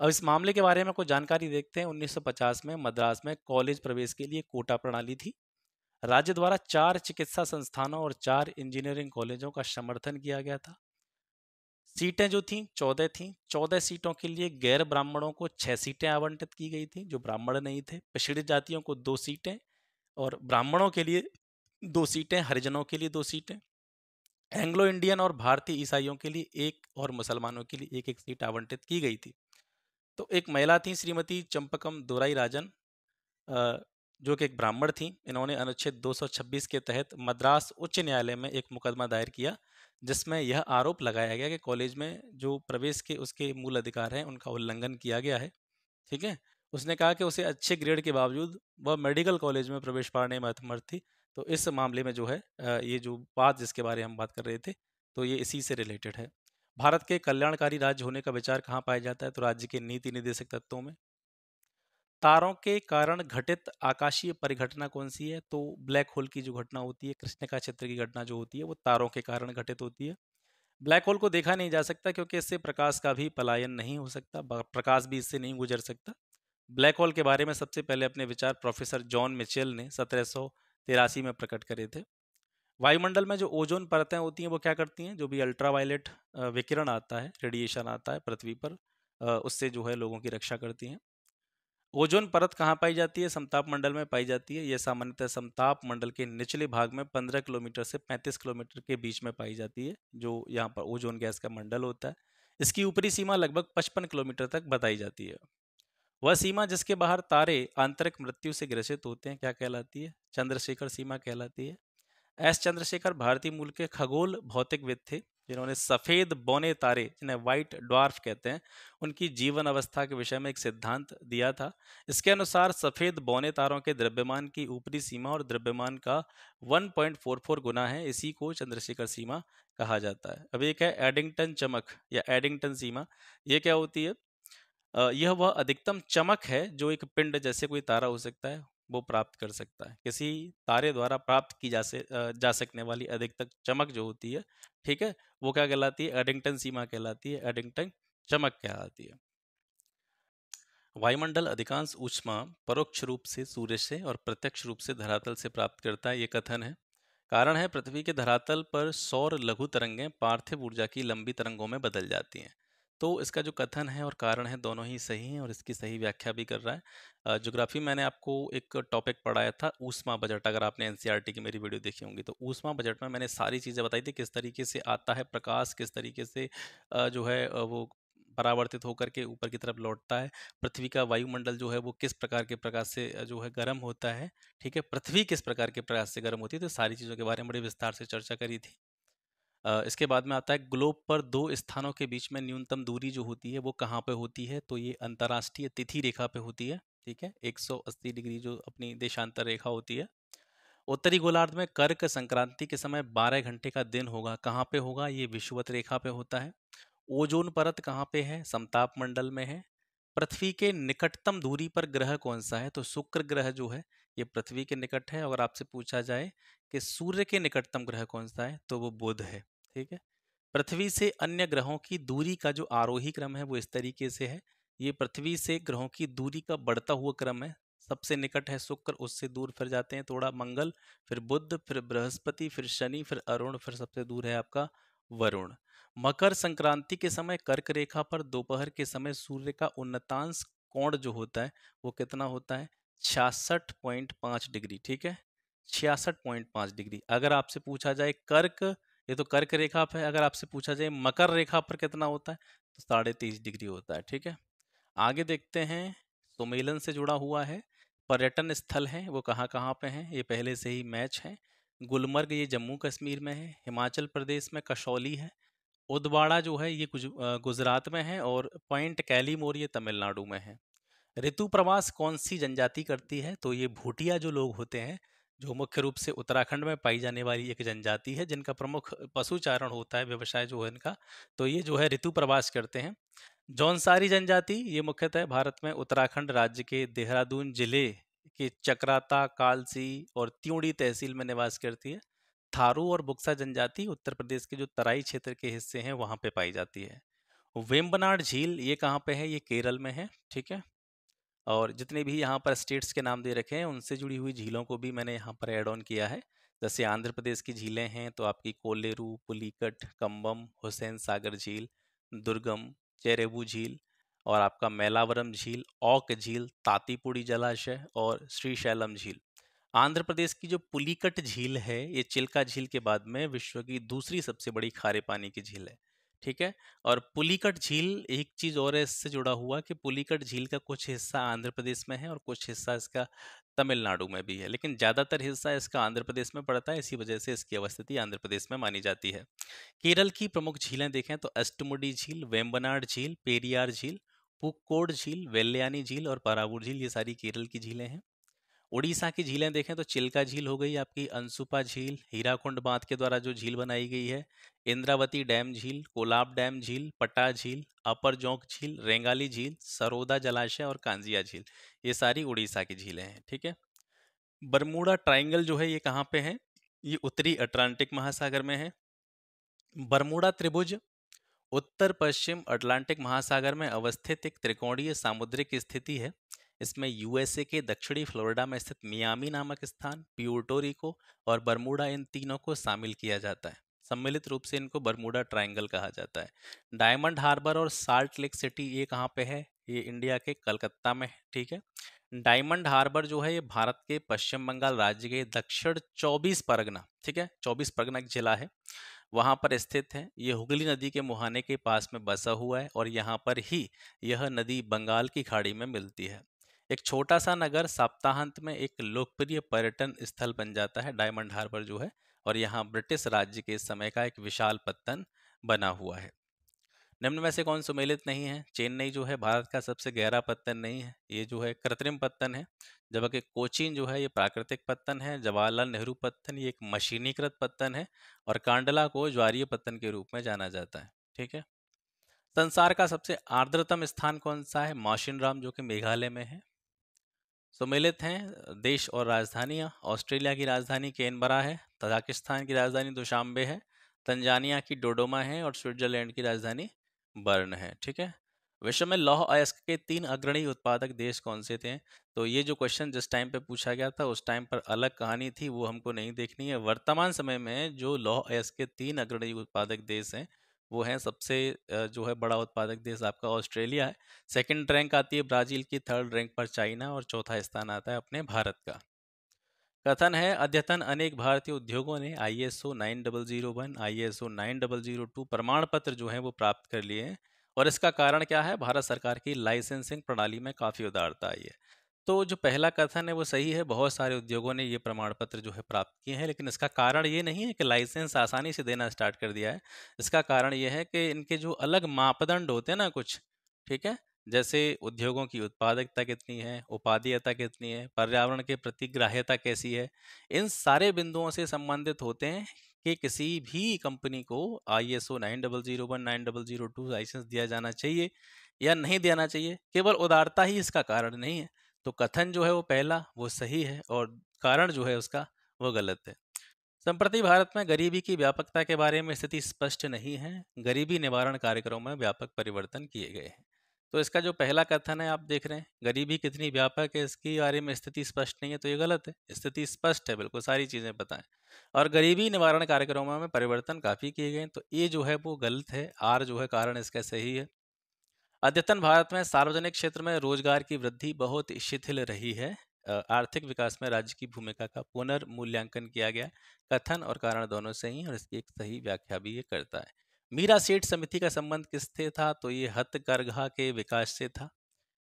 अब इस मामले के बारे में कुछ जानकारी देखते हैं। उन्नीस सौ पचास में मद्रास में कॉलेज प्रवेश के लिए कोटा प्रणाली थी। राज्य द्वारा चार चिकित्सा संस्थानों और चार इंजीनियरिंग कॉलेजों का समर्थन किया गया था। सीटें जो थीं चौदह थीं। चौदह सीटों के लिए गैर ब्राह्मणों को छः सीटें आवंटित की गई थी जो ब्राह्मण नहीं थे, पिछड़ी जातियों को दो सीटें और ब्राह्मणों के लिए दो सीटें, हरिजनों के लिए दो सीटें, एंग्लो इंडियन और भारतीय ईसाइयों के लिए एक और मुसलमानों के लिए एक एक सीट आवंटित की गई थी। तो एक महिला थी श्रीमती चंपकम दोराई राजन, जो कि एक ब्राह्मण थी, इन्होंने अनुच्छेद दो सौ छब्बीस के तहत मद्रास उच्च न्यायालय में एक मुकदमा दायर किया जिसमें यह आरोप लगाया गया कि कॉलेज में जो प्रवेश के उसके मूल अधिकार हैं उनका उल्लंघन किया गया है। ठीक है, उसने कहा कि उसे अच्छे ग्रेड के बावजूद वह मेडिकल कॉलेज में प्रवेश पाने में असमर्थ थी। तो इस मामले में जो है ये जो बात जिसके बारे में हम बात कर रहे थे तो ये इसी से रिलेटेड है। भारत के कल्याणकारी राज्य होने का विचार कहाँ पाया जाता है? तो राज्य के नीति निर्देशक तत्वों में। तारों के कारण घटित आकाशीय परिघटना कौन सी है? तो ब्लैक होल की जो घटना होती है, कृष्णिका क्षेत्र की घटना जो होती है वो तारों के कारण घटित होती है। ब्लैक होल को देखा नहीं जा सकता क्योंकि इससे प्रकाश का भी पलायन नहीं हो सकता, प्रकाश भी इससे नहीं गुजर सकता। ब्लैक होल के बारे में सबसे पहले अपने विचार प्रोफेसर जॉन मिचेल ने सत्रह सौ तिरासी में प्रकट करे थे। वायुमंडल में जो ओजोन परतें होती हैं वो क्या करती हैं? जो भी अल्ट्रावायलेट विकिरण आता है, रेडिएशन आता है पृथ्वी पर, उससे जो है लोगों की रक्षा करती हैं। ओजोन परत कहाँ पाई जाती है? समताप मंडल में पाई जाती है। यह सामान्यतः समताप मंडल के निचले भाग में पंद्रह किलोमीटर से पैंतीस किलोमीटर के बीच में पाई जाती है, जो यहाँ पर ओजोन गैस का मंडल होता है। इसकी ऊपरी सीमा लगभग पचपन किलोमीटर तक बताई जाती है। वह सीमा जिसके बाहर तारे आंतरिक मृत्यु से ग्रसित होते हैं क्या कहलाती है? चंद्रशेखर सीमा कहलाती है। एस चंद्रशेखर भारतीय मूल के खगोल भौतिकविद थे जिन्होंने सफेद बौने तारे, जिन्हें व्हाइट ड्वार्फ कहते हैं, उनकी जीवन अवस्था के विषय में एक सिद्धांत दिया था। इसके अनुसार सफेद बौने तारों के द्रव्यमान की ऊपरी सीमा और द्रव्यमान का एक दशमलव चार चार गुना है, इसी को चंद्रशेखर सीमा कहा जाता है। अब एक है एडिंगटन चमक या एडिंगटन सीमा। यह क्या होती है? यह वह अधिकतम चमक है जो एक पिंड जैसे कोई तारा हो सकता है वो प्राप्त कर सकता है। किसी तारे द्वारा प्राप्त की जा से जा सकने वाली अधिकतम चमक जो होती है, ठीक है, वो क्या कहलाती है? एडिंगटन सीमा कहलाती है, एडिंगटन चमक कहलाती है। वायुमंडल अधिकांश ऊष्मा परोक्ष रूप से सूर्य से और प्रत्यक्ष रूप से धरातल से प्राप्त करता है, ये कथन है। कारण है पृथ्वी के धरातल पर सौर लघु तरंगें पार्थिव ऊर्जा की लंबी तरंगों में बदल जाती हैं। तो इसका जो कथन है और कारण है दोनों ही सही हैं और इसकी सही व्याख्या भी कर रहा है। ज्योग्राफी मैंने आपको एक टॉपिक पढ़ाया था ऊष्मा बजट, अगर आपने एनसीईआरटी की मेरी वीडियो देखी होंगी तो ऊष्मा बजट में मैंने सारी चीज़ें बताई थी, किस तरीके से आता है प्रकाश, किस तरीके से जो है वो परावर्तित होकर के ऊपर की तरफ लौटता है, पृथ्वी का वायुमंडल जो है वो किस प्रकार के प्रकाश से जो है गर्म होता है, ठीक है, पृथ्वी किस प्रकार के प्रकाश से गर्म होती है। तो सारी चीज़ों के बारे में बड़े विस्तार से चर्चा करी थी। इसके बाद में आता है ग्लोब पर दो स्थानों के बीच में न्यूनतम दूरी जो होती है वो कहाँ पे होती है? तो ये अंतर्राष्ट्रीय तिथि रेखा पे होती है, ठीक है, एक सौ अस्सी डिग्री जो अपनी देशांतर रेखा होती है। उत्तरी गोलार्ध में कर्क संक्रांति के समय बारह घंटे का दिन होगा, कहाँ पे होगा? ये विषुवत रेखा पे होता है। ओजोन परत कहाँ पे है? समताप मंडल में है। पृथ्वी के निकटतम दूरी पर ग्रह कौन सा है? तो शुक्र ग्रह जो है ये पृथ्वी के निकट है। अगर आपसे पूछा जाए कि सूर्य के निकटतम ग्रह कौन सा है तो वो बुध है, ठीक है। पृथ्वी से अन्य ग्रहों की दूरी का जो आरोही क्रम है वो इस तरीके से है, ये पृथ्वी से ग्रहों की दूरी का बढ़ता हुआ क्रम है। सबसे निकट है शुक्र, उससे दूर फिर जाते हैं थोड़ा मंगल, फिर बुध, फिर बृहस्पति, फिर शनि, फिर अरुण, फिर सबसे दूर है आपका वरुण। मकर संक्रांति के समय कर्क रेखा पर दोपहर के समय सूर्य का उन्नतांश कोण जो होता है वो कितना होता है? छियासठ पॉइंट पाँच डिग्री, ठीक है, छियासठ पॉइंट पाँच डिग्री। अगर आपसे पूछा जाए कर्क, ये तो कर्क रेखा पर है, अगर आपसे पूछा जाए मकर रेखा पर कितना होता है तो साढ़े तीस डिग्री होता है, ठीक है। आगे देखते हैं, सम्मेलन से जुड़ा हुआ है। पर्यटन स्थल हैं वो कहाँ कहाँ पे हैं? ये पहले से ही मैच हैं। गुलमर्ग ये जम्मू कश्मीर में है, हिमाचल प्रदेश में कसौली है, उदवाड़ा जो है ये गुजरात में है और पॉइंट कैलीमोर ये तमिलनाडु में है। ऋतु प्रवास कौन सी जनजाति करती है? तो ये भूटिया जो लोग होते हैं, जो मुख्य रूप से उत्तराखंड में पाई जाने वाली एक जनजाति है जिनका प्रमुख पशुचारण होता है, व्यवसाय जो है इनका, तो ये जो है ऋतु प्रवास करते हैं। जौनसारी जनजाति ये मुख्यतः भारत में उत्तराखंड राज्य के देहरादून जिले के चक्राता, कालसी और त्यूड़ी तहसील में निवास करती है। थारू और बुक्सा जनजाति उत्तर प्रदेश के जो तराई क्षेत्र के हिस्से हैं वहाँ पे पाई जाती है। वेम्बनाड झील ये कहाँ पे है? ये केरल में है, ठीक है। और जितने भी यहाँ पर स्टेट्स के नाम दे रखे हैं उनसे जुड़ी हुई झीलों को भी मैंने यहाँ पर ऐड ऑन किया है। जैसे आंध्र प्रदेश की झीलें हैं तो आपकी कोल्लेरू, पुलिकट, कम्बम, हुसैन सागर झील, दुर्गम, चेरेबू झील और आपका मैलावरम झील, औक झील, तातीपुड़ी जलाशय और श्रीशैलम झील। आंध्र प्रदेश की जो पुलिकट झील है ये चिल्का झील के बाद में विश्व की दूसरी सबसे बड़ी खारे पानी की झील है, ठीक है। और पुलिकट झील, एक चीज़ और है इससे जुड़ा हुआ कि पुलिकट झील का कुछ हिस्सा आंध्र प्रदेश में है और कुछ हिस्सा इसका तमिलनाडु में भी है, लेकिन ज़्यादातर हिस्सा इसका आंध्र प्रदेश में पड़ता है, इसी वजह से इसकी अवस्थिति आंध्र प्रदेश में मानी जाती है। केरल की प्रमुख झीलें देखें तो अष्टमुडी झील, वेम्बनाड झील, पेरियार झील, पुक्कोड झील, वेल्लियानी झील और पारावूर झील, ये सारी केरल की झीलें हैं। उड़ीसा की झीलें देखें तो चिल्का झील हो गई आपकी, अंसुपा झील, हीराकुंड बांध के द्वारा जो झील बनाई गई है, इंद्रावती डैम झील, कोलाब डैम झील, पटा झील, अपर जोंक झील, रेंगाली झील, सरोदा जलाशय और कांजिया झील, ये सारी उड़ीसा की झीलें हैं। ठीक है, बरमूडा ट्राइंगल जो है ये कहाँ पे है? ये उत्तरी अटलांटिक महासागर में है। बरमूडा त्रिभुज उत्तर पश्चिम अटलांटिक महासागर में अवस्थित एक त्रिकोणीय सामुद्रिक स्थिति है। इसमें यूएसए के दक्षिणी फ्लोरिडा में स्थित मियामी नामक स्थान, प्यूर्टो रिको और बरमूडा, इन तीनों को शामिल किया जाता है। सम्मिलित रूप से इनको बरमूडा ट्रायंगल कहा जाता है। डायमंड हार्बर और साल्ट लेक सिटी ये कहाँ पे है? ये इंडिया के कलकत्ता में है। ठीक है, डायमंड हार्बर जो है ये भारत के पश्चिम बंगाल राज्य के दक्षिण चौबीस परगना, ठीक है, चौबीस परगना एक जिला है, वहाँ पर स्थित है। ये हुगली नदी के मुहाने के पास में बसा हुआ है और यहाँ पर ही यह नदी बंगाल की खाड़ी में मिलती है। एक छोटा सा नगर सप्ताहांत में एक लोकप्रिय पर्यटन स्थल बन जाता है डायमंड हार्बर जो है, और यहाँ ब्रिटिश राज्य के समय का एक विशाल पत्तन बना हुआ है। निम्न में से कौन सुमेलित नहीं है? चेन्नई जो है भारत का सबसे गहरा पत्तन नहीं है, ये जो है कृत्रिम पत्तन है, जबकि कोचीन जो है ये प्राकृतिक पत्तन है। जवाहरलाल नेहरू पत्तन ये एक मशीनीकृत पत्तन है और कांडला को ज्वारीय पत्तन के रूप में जाना जाता है। ठीक है, संसार का सबसे आर्द्रतम स्थान कौन सा है? मौसिनराम जो कि मेघालय में है। सम्मिलित हैं देश और राजधानियां, ऑस्ट्रेलिया की राजधानी कैनबरा है, तजाकिस्तान की राजधानी दुशांबे है, तंजानिया की डोडोमा है और स्विट्जरलैंड की राजधानी बर्न है। ठीक है, विश्व में लौह अयस्क के तीन अग्रणी उत्पादक देश कौन से थे? तो ये जो क्वेश्चन जिस टाइम पे पूछा गया था उस टाइम पर अलग कहानी थी, वो हमको नहीं देखनी है। वर्तमान समय में जो लौह अयस्क के तीन अग्रणी उत्पादक देश हैं वो हैं, सबसे जो है बड़ा उत्पादक देश आपका ऑस्ट्रेलिया है, सेकंड रैंक आती है ब्राज़ील की, थर्ड रैंक पर चाइना और चौथा स्थान आता है अपने भारत का। कथन है अद्यतन अनेक भारतीय उद्योगों ने I S O nine zero zero one, I S O nine zero zero two प्रमाण पत्र जो है वो प्राप्त कर लिए हैं और इसका कारण क्या है? भारत सरकार की लाइसेंसिंग प्रणाली में काफ़ी उदारता आई है। तो जो पहला कथन है वो सही है, बहुत सारे उद्योगों ने ये प्रमाण पत्र जो है प्राप्त किए हैं, लेकिन इसका कारण ये नहीं है कि लाइसेंस आसानी से देना स्टार्ट कर दिया है। इसका कारण ये है कि इनके जो अलग मापदंड होते हैं ना कुछ, ठीक है, जैसे उद्योगों की उत्पादकता कितनी है, उपादेयता कितनी है, पर्यावरण के प्रति ग्राह्यता कैसी है, इन सारे बिंदुओं से संबंधित होते हैं कि किसी भी कंपनी को I S O nine zero zero one, nine zero zero two licence दिया जाना चाहिए या नहीं देना चाहिए। केवल उदारता ही इसका कारण नहीं है। तो कथन जो है वो पहला वो सही है और कारण जो है उसका वो गलत है। संप्रति भारत में गरीबी की व्यापकता के बारे में स्थिति स्पष्ट नहीं है, गरीबी निवारण कार्यक्रमों में व्यापक परिवर्तन किए गए हैं। तो इसका जो पहला कथन है आप देख रहे हैं, गरीबी कितनी व्यापक है इसके बारे में स्थिति स्पष्ट नहीं है, तो ये गलत है। स्थिति स्पष्ट है, बिल्कुल सारी चीज़ें पता है और गरीबी निवारण कार्यक्रमों में परिवर्तन काफ़ी किए गए, तो ये जो है वो गलत है। आर जो है कारण इसका सही है। अद्यतन भारत में सार्वजनिक क्षेत्र में रोजगार की वृद्धि बहुत शिथिल रही है, आर्थिक विकास में राज्य की भूमिका का पुनर्मूल्यांकन किया गया। कथन और कारण दोनों सही हैं और इसकी एक सही व्याख्या भी ये करता है। मीरा सेठ समिति का संबंध किससे था? तो ये हथकरघा के विकास से था।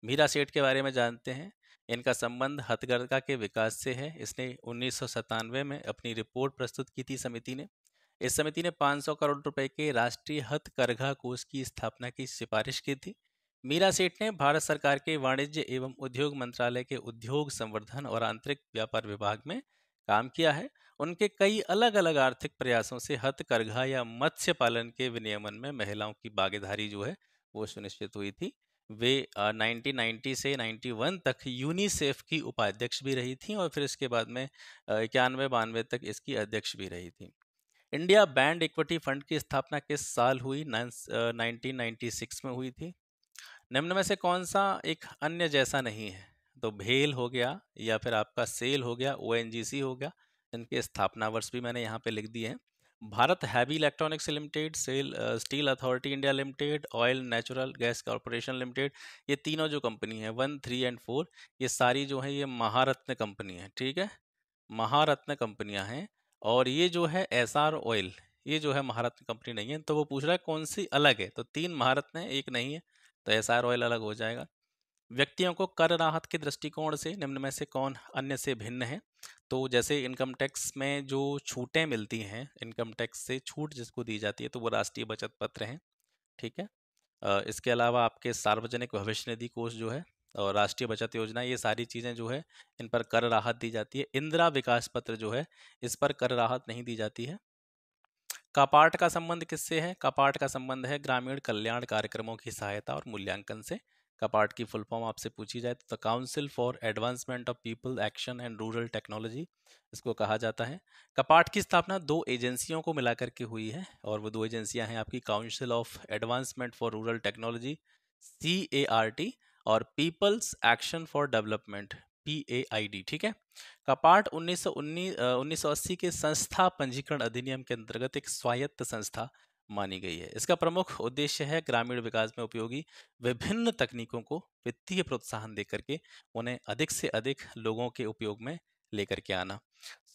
मीरा सेठ के बारे में जानते हैं, इनका संबंध हथकरघा के विकास से है। इसने उन्नीस सौ सतानवे में अपनी रिपोर्ट प्रस्तुत की थी समिति ने। इस समिति ने पाँच सौ करोड़ रुपए के राष्ट्रीय हथकरघा कोष की स्थापना की सिफारिश की थी। मीरा सेठ ने भारत सरकार के वाणिज्य एवं उद्योग मंत्रालय के उद्योग संवर्धन और आंतरिक व्यापार विभाग में काम किया है। उनके कई अलग अलग आर्थिक प्रयासों से हथकरघा या मत्स्य पालन के विनियमन में महिलाओं की भागीदारी जो है वो सुनिश्चित हुई थी। वे नाइनटीन नाइंटी से इक्यानवे तक यूनिसेफ की उपाध्यक्ष भी रही थी और फिर इसके बाद में इक्यानवे बानवे तक इसकी अध्यक्ष भी रही थी। इंडिया बैंड इक्विटी फंड की स्थापना किस साल हुई? नाइनटीन नाइंटी सिक्स में हुई थी। निम्न में से कौन सा एक अन्य जैसा नहीं है? तो भेल हो गया या फिर आपका सेल हो गया, ओएनजीसी हो गया, इनके स्थापना वर्ष भी मैंने यहाँ पे लिख दिए हैं। Bharat heavy electronics limited, SAIL steel authority India limited, oil natural gas corporation limited, ये तीनों जो कंपनी है वन थ्री एंड फोर ये सारी जो है ये महारत्न कंपनी है। ठीक है, महारत्न कंपनियाँ हैं और ये जो है एस आर ऑयल ये जो है महारत्न कंपनी नहीं है। तो वो पूछ रहा है कौन सी अलग है, तो तीन महारत्न है एक नहीं है, तो एस आर ऑयल अलग हो जाएगा। व्यक्तियों को कर राहत के दृष्टिकोण से निम्न में से कौन अन्य से भिन्न है? तो जैसे इनकम टैक्स में जो छूटें मिलती हैं, इनकम टैक्स से छूट जिसको दी जाती है, तो वो राष्ट्रीय बचत पत्र हैं, ठीक है। इसके अलावा आपके सार्वजनिक भविष्य निधि कोष जो है और राष्ट्रीय बचत योजना, ये सारी चीज़ें जो है इन पर कर राहत दी जाती है। इंदिरा विकास पत्र जो है इस पर कर राहत नहीं दी जाती है। कापाट का संबंध किससे है? कापाट का संबंध है ग्रामीण कल्याण कार्यक्रमों की सहायता और मूल्यांकन से। कापाट की फुल फॉर्म आपसे पूछी जाए तो council for advancement of people action and rural technology इसको कहा जाता है। कापाट की स्थापना दो एजेंसियों को मिलाकर के हुई है और वो दो एजेंसियां हैं आपकी council of advancement for rural technology C A R T और peoples action for development P A I D, ठीक है। कापाट उन्नीस सौ अस्सी के संस्था पंजीकरण अधिनियम के अंतर्गत एक स्वायत्त संस्था मानी गई है। इसका प्रमुख उद्देश्य है ग्रामीण विकास में उपयोगी विभिन्न तकनीकों को वित्तीय प्रोत्साहन देकर के उन्हें अधिक से अधिक लोगों के उपयोग में लेकर के आना।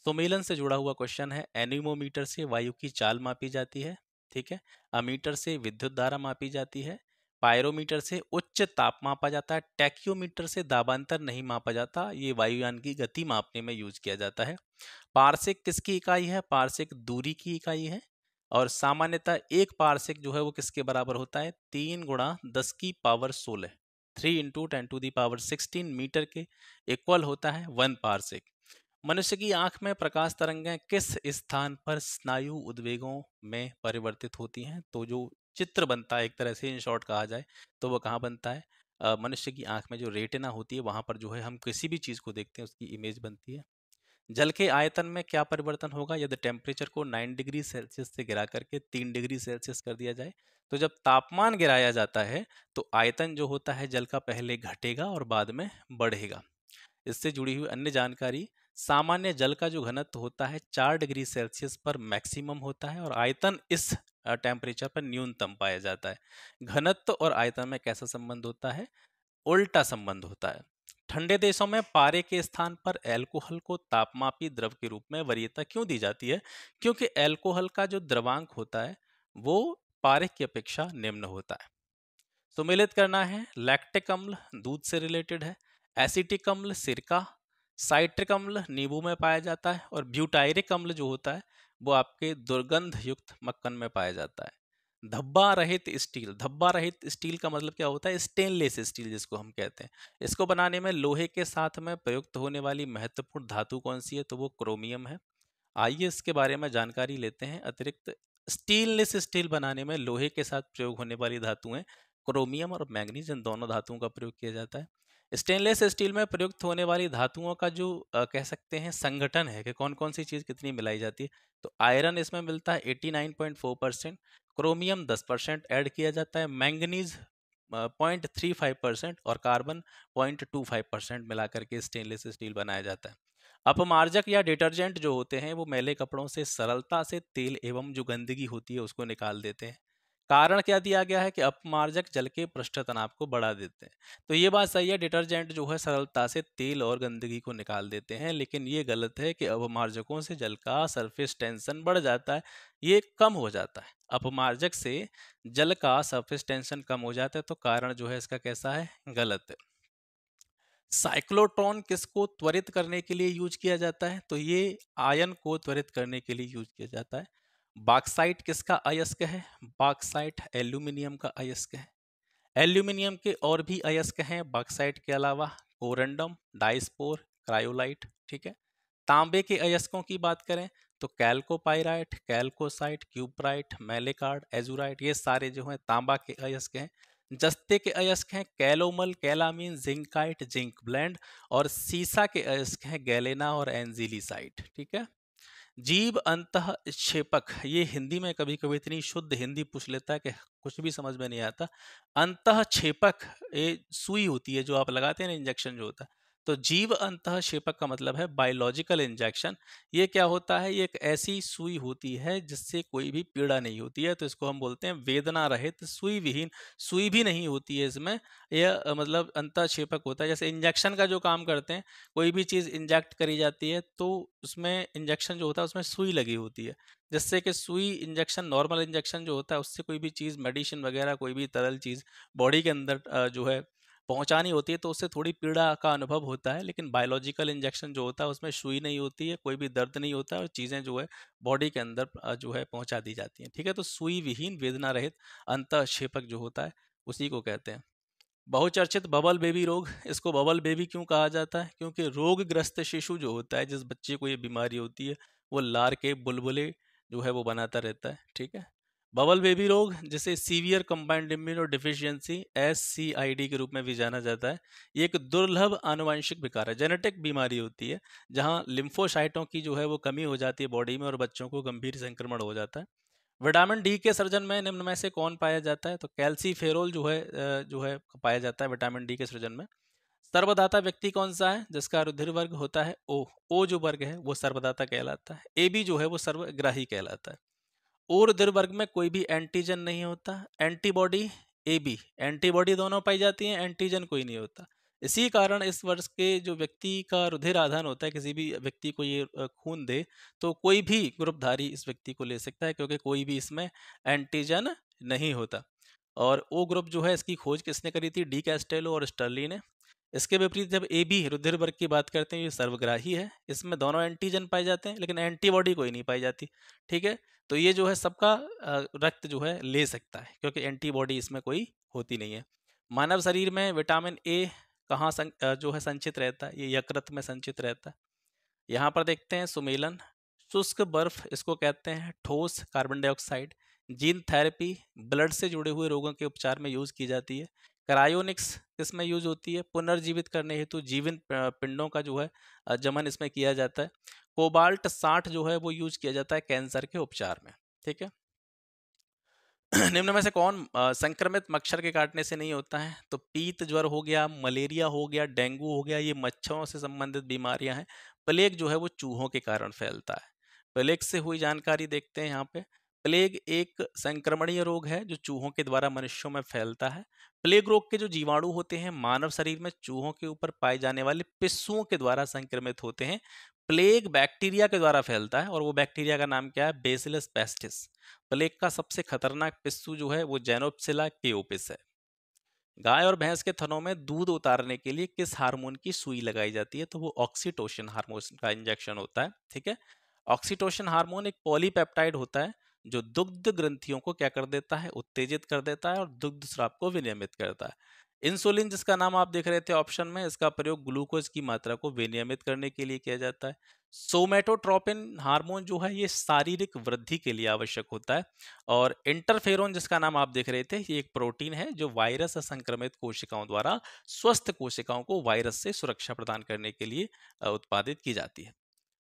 सुमेलन से जुड़ा हुआ क्वेश्चन है, एनीमोमीटर से वायु की चाल मापी जाती है, ठीक है। अमीटर से विद्युत धारा मापी जाती है। पायरोमीटर से उच्च ताप मापा जाता है। टैकियोमीटर से दाबांतर नहीं मापा जाता, ये वायुयान की गति मापने में यूज किया जाता है। पार्सिक किसकी इकाई है? पार्सिक दूरी की इकाई है और सामान्यतः एक पार्सिक जो है वो किसके बराबर होता है? तीन गुणा दस की पावर सोलह three into ten to the power sixteen metre के इक्वल होता है वन पार्सिक। मनुष्य की आंख में प्रकाश तरंगें किस स्थान पर स्नायु उद्वेगों में परिवर्तित होती हैं? तो जो चित्र बनता है, एक तरह से इन शॉर्ट कहा जाए तो वो कहाँ बनता है? मनुष्य की आंख में जो रेटिना होती है वहाँ पर जो है हम किसी भी चीज़ को देखते हैं उसकी इमेज बनती है। जल के आयतन में क्या परिवर्तन होगा यदि टेम्परेचर को नौ डिग्री सेल्सियस से गिरा करके तीन डिग्री सेल्सियस कर दिया जाए? तो जब तापमान गिराया जाता है तो आयतन जो होता है जल का पहले घटेगा और बाद में बढ़ेगा। इससे जुड़ी हुई अन्य जानकारी, सामान्य जल का जो घनत्व होता है चार डिग्री सेल्सियस पर मैक्सिमम होता है और आयतन इस टेम्परेचर पर न्यूनतम पाया जाता है। घनत्व और आयतन में कैसा संबंध होता है? उल्टा संबंध होता है। ठंडे देशों में पारे के स्थान पर एल्कोहल को तापमापी द्रव के रूप में वरीयता क्यों दी जाती है? क्योंकि एल्कोहल का जो द्रवांक होता है वो पारे की अपेक्षा निम्न होता है। सुमेलित करना है, लैक्टिक अम्ल दूध से रिलेटेड है, एसिटिक अम्ल सिरका, साइट्रिक अम्ल नींबू में पाया जाता है और ब्यूटायरिक अम्ल जो होता है वो आपके दुर्गंध युक्त मक्खन में पाया जाता है। धब्बा रहित स्टील, धब्बा रहित स्टील का मतलब क्या होता है? स्टेनलेस स्टील जिसको हम कहते हैं। इसको बनाने में लोहे के साथ में प्रयुक्त होने वाली महत्वपूर्ण धातु कौन सी है? तो वो क्रोमियम है। आइए इसके बारे में जानकारी लेते हैं। अतिरिक्त स्टेनलेस स्टील बनाने में लोहे के साथ प्रयोग होने वाली धातुएं क्रोमियम और मैंगनीज, इन दोनों धातुओं का प्रयोग किया जाता है। स्टेनलेस स्टील में प्रयुक्त होने वाली धातुओं का जो आ, कह सकते हैं संगठन है कि कौन कौन सी चीज़ कितनी मिलाई जाती है, तो आयरन इसमें मिलता है eighty nine point four percent, chromium दस परसेंट ऐड किया जाता है, manganese point three five percent और carbon point two five percent मिला करके स्टेनलेस स्टील बनाया जाता है। अपमार्जक या डिटर्जेंट जो होते हैं वो मैले कपड़ों से सरलता से तेल एवं जो गंदगी होती है उसको निकाल देते हैं। कारण क्या दिया गया है कि अपमार्जक जल के पृष्ठ तनाव को बढ़ा देते हैं। तो ये बात सही है, डिटर्जेंट जो है सरलता से तेल और गंदगी को निकाल देते हैं, लेकिन ये गलत है कि अपमार्जकों से जल का सरफेस टेंशन बढ़ जाता है, ये कम हो जाता है। अपमार्जक से जल का सरफेस टेंशन कम हो जाता है, तो कारण जो है इसका कैसा है? गलत है। साइक्लोट्रॉन किसको त्वरित करने के लिए यूज किया जाता है? तो ये आयन को त्वरित करने के लिए यूज किया जाता है। बॉक्साइट किसका अयस्क है? बॉक्साइट एल्यूमिनियम का अयस्क है। एल्यूमिनियम के और भी अयस्क हैं बॉक्साइट के अलावा, कोरंडम, डाइस्पोर, क्रायोलाइट, ठीक है। तांबे के अयस्कों की बात करें तो कैल्कोपाइराइट, कैल्कोसाइट, क्यूपराइट, मेलेकार्ड, एजुराइट, ये सारे जो हैं तांबा के अयस्क हैं। जस्ते के अयस्क हैं calomel, calamine, zincite, zinc blende और सीसा के अयस्क हैं गैलेना और एंजिलीसाइट, ठीक है। जीव अंतः क्षेपक, ये हिंदी में कभी कभी इतनी शुद्ध हिंदी पूछ लेता है कि कुछ भी समझ में नहीं आता। अंतः क्षेपक ये सुई होती है जो आप लगाते हैं ना, इंजेक्शन जो होता है। तो जीव अंतः क्षेपक का मतलब है बायोलॉजिकल इंजेक्शन। ये क्या होता है? ये एक ऐसी सुई होती है जिससे कोई भी पीड़ा नहीं होती है, तो इसको हम बोलते हैं वेदना रहित सुई विहीन। सुई भी नहीं होती है इसमें, यह मतलब अंतः क्षेपक होता है। जैसे इंजेक्शन का जो काम करते हैं, कोई भी चीज़ इंजेक्ट करी जाती है तो उसमें इंजेक्शन जो होता है उसमें सुई लगी होती है, जिससे कि सुई इंजेक्शन, नॉर्मल इंजेक्शन जो होता है उससे कोई भी चीज़, मेडिसिन वगैरह, कोई भी तरल चीज़ बॉडी के अंदर जो है पहुंचानी होती है तो उससे थोड़ी पीड़ा का अनुभव होता है, लेकिन बायोलॉजिकल इंजेक्शन जो होता है उसमें सुई नहीं होती है, कोई भी दर्द नहीं होता है और चीज़ें जो है बॉडी के अंदर जो है पहुंचा दी जाती हैं। ठीक है, तो सुई विहीन वेदना रहित अंतःक्षेपक जो होता है उसी को कहते हैं। बहुचर्चित बबल बेबी रोग, इसको बबल बेबी क्यों कहा जाता है? क्योंकि रोगग्रस्त शिशु जो होता है, जिस बच्चे को ये बीमारी होती है, वो लार के बुलबुले जो है वो बनाता रहता है। ठीक है, बबल बेबी रोग जिसे severe combined immunodeficiency S C I D के रूप में भी जाना जाता है, ये एक दुर्लभ आनुवंशिक विकार है, जेनेटिक बीमारी होती है, जहाँ लिम्फोसाइटों की जो है वो कमी हो जाती है बॉडी में और बच्चों को गंभीर संक्रमण हो जाता है। विटामिन डी के सृजन में निम्न में से कौन पाया जाता है? तो कैल्सीफेरोल जो है जो है पाया जाता है विटामिन डी के सृजन में। सर्वदाता व्यक्ति कौन सा है? जिसका रुधिर वर्ग होता है ओ, ओ जो वर्ग है वो सर्वदाता कहलाता है। ए बी जो है वो सर्वग्राही कहलाता है। ओ रुधिर वर्ग में कोई भी एंटीजन नहीं होता। एंटीबॉडी ए बी, एंटीबॉडी दोनों पाई जाती हैं, एंटीजन कोई नहीं होता। इसी कारण इस वर्ष के जो व्यक्ति का रुधिर आधान होता है, किसी भी व्यक्ति को ये खून दे तो कोई भी ग्रुपधारी इस व्यक्ति को ले सकता है, क्योंकि कोई भी इसमें एंटीजन नहीं होता। और ओ ग्रुप जो है इसकी खोज किसने करी थी? डी कैस्टेलो और स्टर्ली ने। इसके विपरीत जब ए बी रुधिर वर्ग की बात करते हैं, ये सर्वग्राही है, इसमें दोनों एंटीजन पाए जाते हैं लेकिन एंटीबॉडी कोई नहीं पाई जाती। ठीक है, तो ये जो है सबका रक्त जो है ले सकता है, क्योंकि एंटीबॉडी इसमें कोई होती नहीं है। मानव शरीर में विटामिन ए कहाँ जो है संचित रहता है? ये यकृत में संचित रहता है। यहाँ पर देखते हैं सुमेलन, शुष्क बर्फ इसको कहते हैं, ठोस carbon dioxide, gene therapy blood से जुड़े हुए रोगों के उपचार में यूज़ की जाती है। क्रायोनिक्स इसमें यूज होती है, पुनर्जीवित करने हेतु जीवन पिंडों का जो है जमन इसमें किया जाता है। कोबाल्ट साठ जो है वो यूज किया जाता है कैंसर के उपचार में। ठीक है, निम्न में से कौन संक्रमित मच्छर के काटने से नहीं होता है? तो पीत ज्वर हो गया, मलेरिया हो गया, डेंगू हो गया, ये मच्छरों से संबंधित बीमारियां हैं। प्लेग जो है वो चूहों के कारण फैलता है। प्लेग से हुई जानकारी देखते हैं यहाँ पे। प्लेग एक संक्रमणीय रोग है जो चूहों के द्वारा मनुष्यों में फैलता है। प्लेग रोग के जो जीवाणु होते हैं मानव शरीर में चूहों के ऊपर पाए जाने वाले पिस्सुओं के द्वारा संक्रमित होते हैं। प्लेग बैक्टीरिया के द्वारा फैलता है और वो बैक्टीरिया का नाम क्या है? Bacillus pestis. प्लेग का सबसे खतरनाक पिस्सू जो है वो जेनोप्सिला केओपिस है। गाय और भैंस के थनों में दूध उतारने के लिए किस हार्मोन की सुई लगाई जाती है? तो वो ऑक्सीटोसिन हार्मोन का इंजेक्शन होता है। ठीक है, ऑक्सीटोसिन हार्मोन एक पॉलीपेप्टाइड होता है जो दुग्ध ग्रंथियों को क्या कर देता है? उत्तेजित कर देता है और दुग्ध स्राव को विनियमित करता है। इंसुलिन जिसका नाम आप देख रहे थे ऑप्शन में, इसका प्रयोग ग्लूकोज की मात्रा को विनियमित करने के लिए किया जाता है। सोमेटोट्रोपिन हार्मोन जो है ये शारीरिक वृद्धि के लिए आवश्यक होता है। और इंटरफेरोन जिसका नाम आप देख रहे थे, ये एक प्रोटीन है जो वायरस संक्रमित कोशिकाओं द्वारा स्वस्थ कोशिकाओं को वायरस से सुरक्षा प्रदान करने के लिए उत्पादित की जाती है।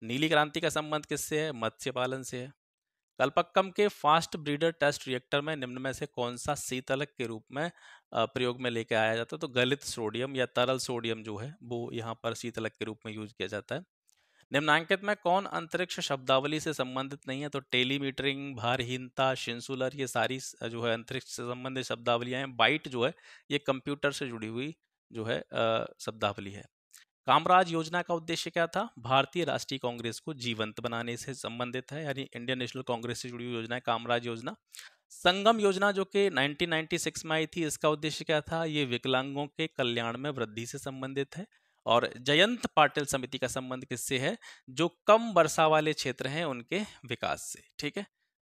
नीली क्रांति का संबंध किससे है? मत्स्य पालन से है। कल्पक्कम के फास्ट ब्रीडर टेस्ट रिएक्टर में निम्न में से कौन सा शीतलक के रूप में प्रयोग में लेके आया जाता है? तो गलित सोडियम या तरल सोडियम जो है वो यहाँ पर शीतलक के रूप में यूज किया जाता है। निम्नांकित में कौन अंतरिक्ष शब्दावली से संबंधित नहीं है? तो टेलीमीटरिंग, भारहीनता, शिंसुलर, ये सारी जो है अंतरिक्ष से संबंधित शब्दावलियाँ हैं। बाइट जो है ये कंप्यूटर से जुड़ी हुई जो है शब्दावली है। कामराज योजना का उद्देश्य क्या था? भारतीय राष्ट्रीय कांग्रेस को जीवंत बनाने से संबंधित है, यानी इंडियन नेशनल कांग्रेस से जुड़ी हुई योजना है कामराज योजना। संगम योजना जो कि उन्नीस सौ छियानवे में आई थी, इसका उद्देश्य क्या था? ये विकलांगों के कल्याण में वृद्धि से संबंधित है। और जयंत पाटिल समिति का संबंध किससे है? जो कम वर्षा वाले क्षेत्र हैं उनके विकास से। ठीक है,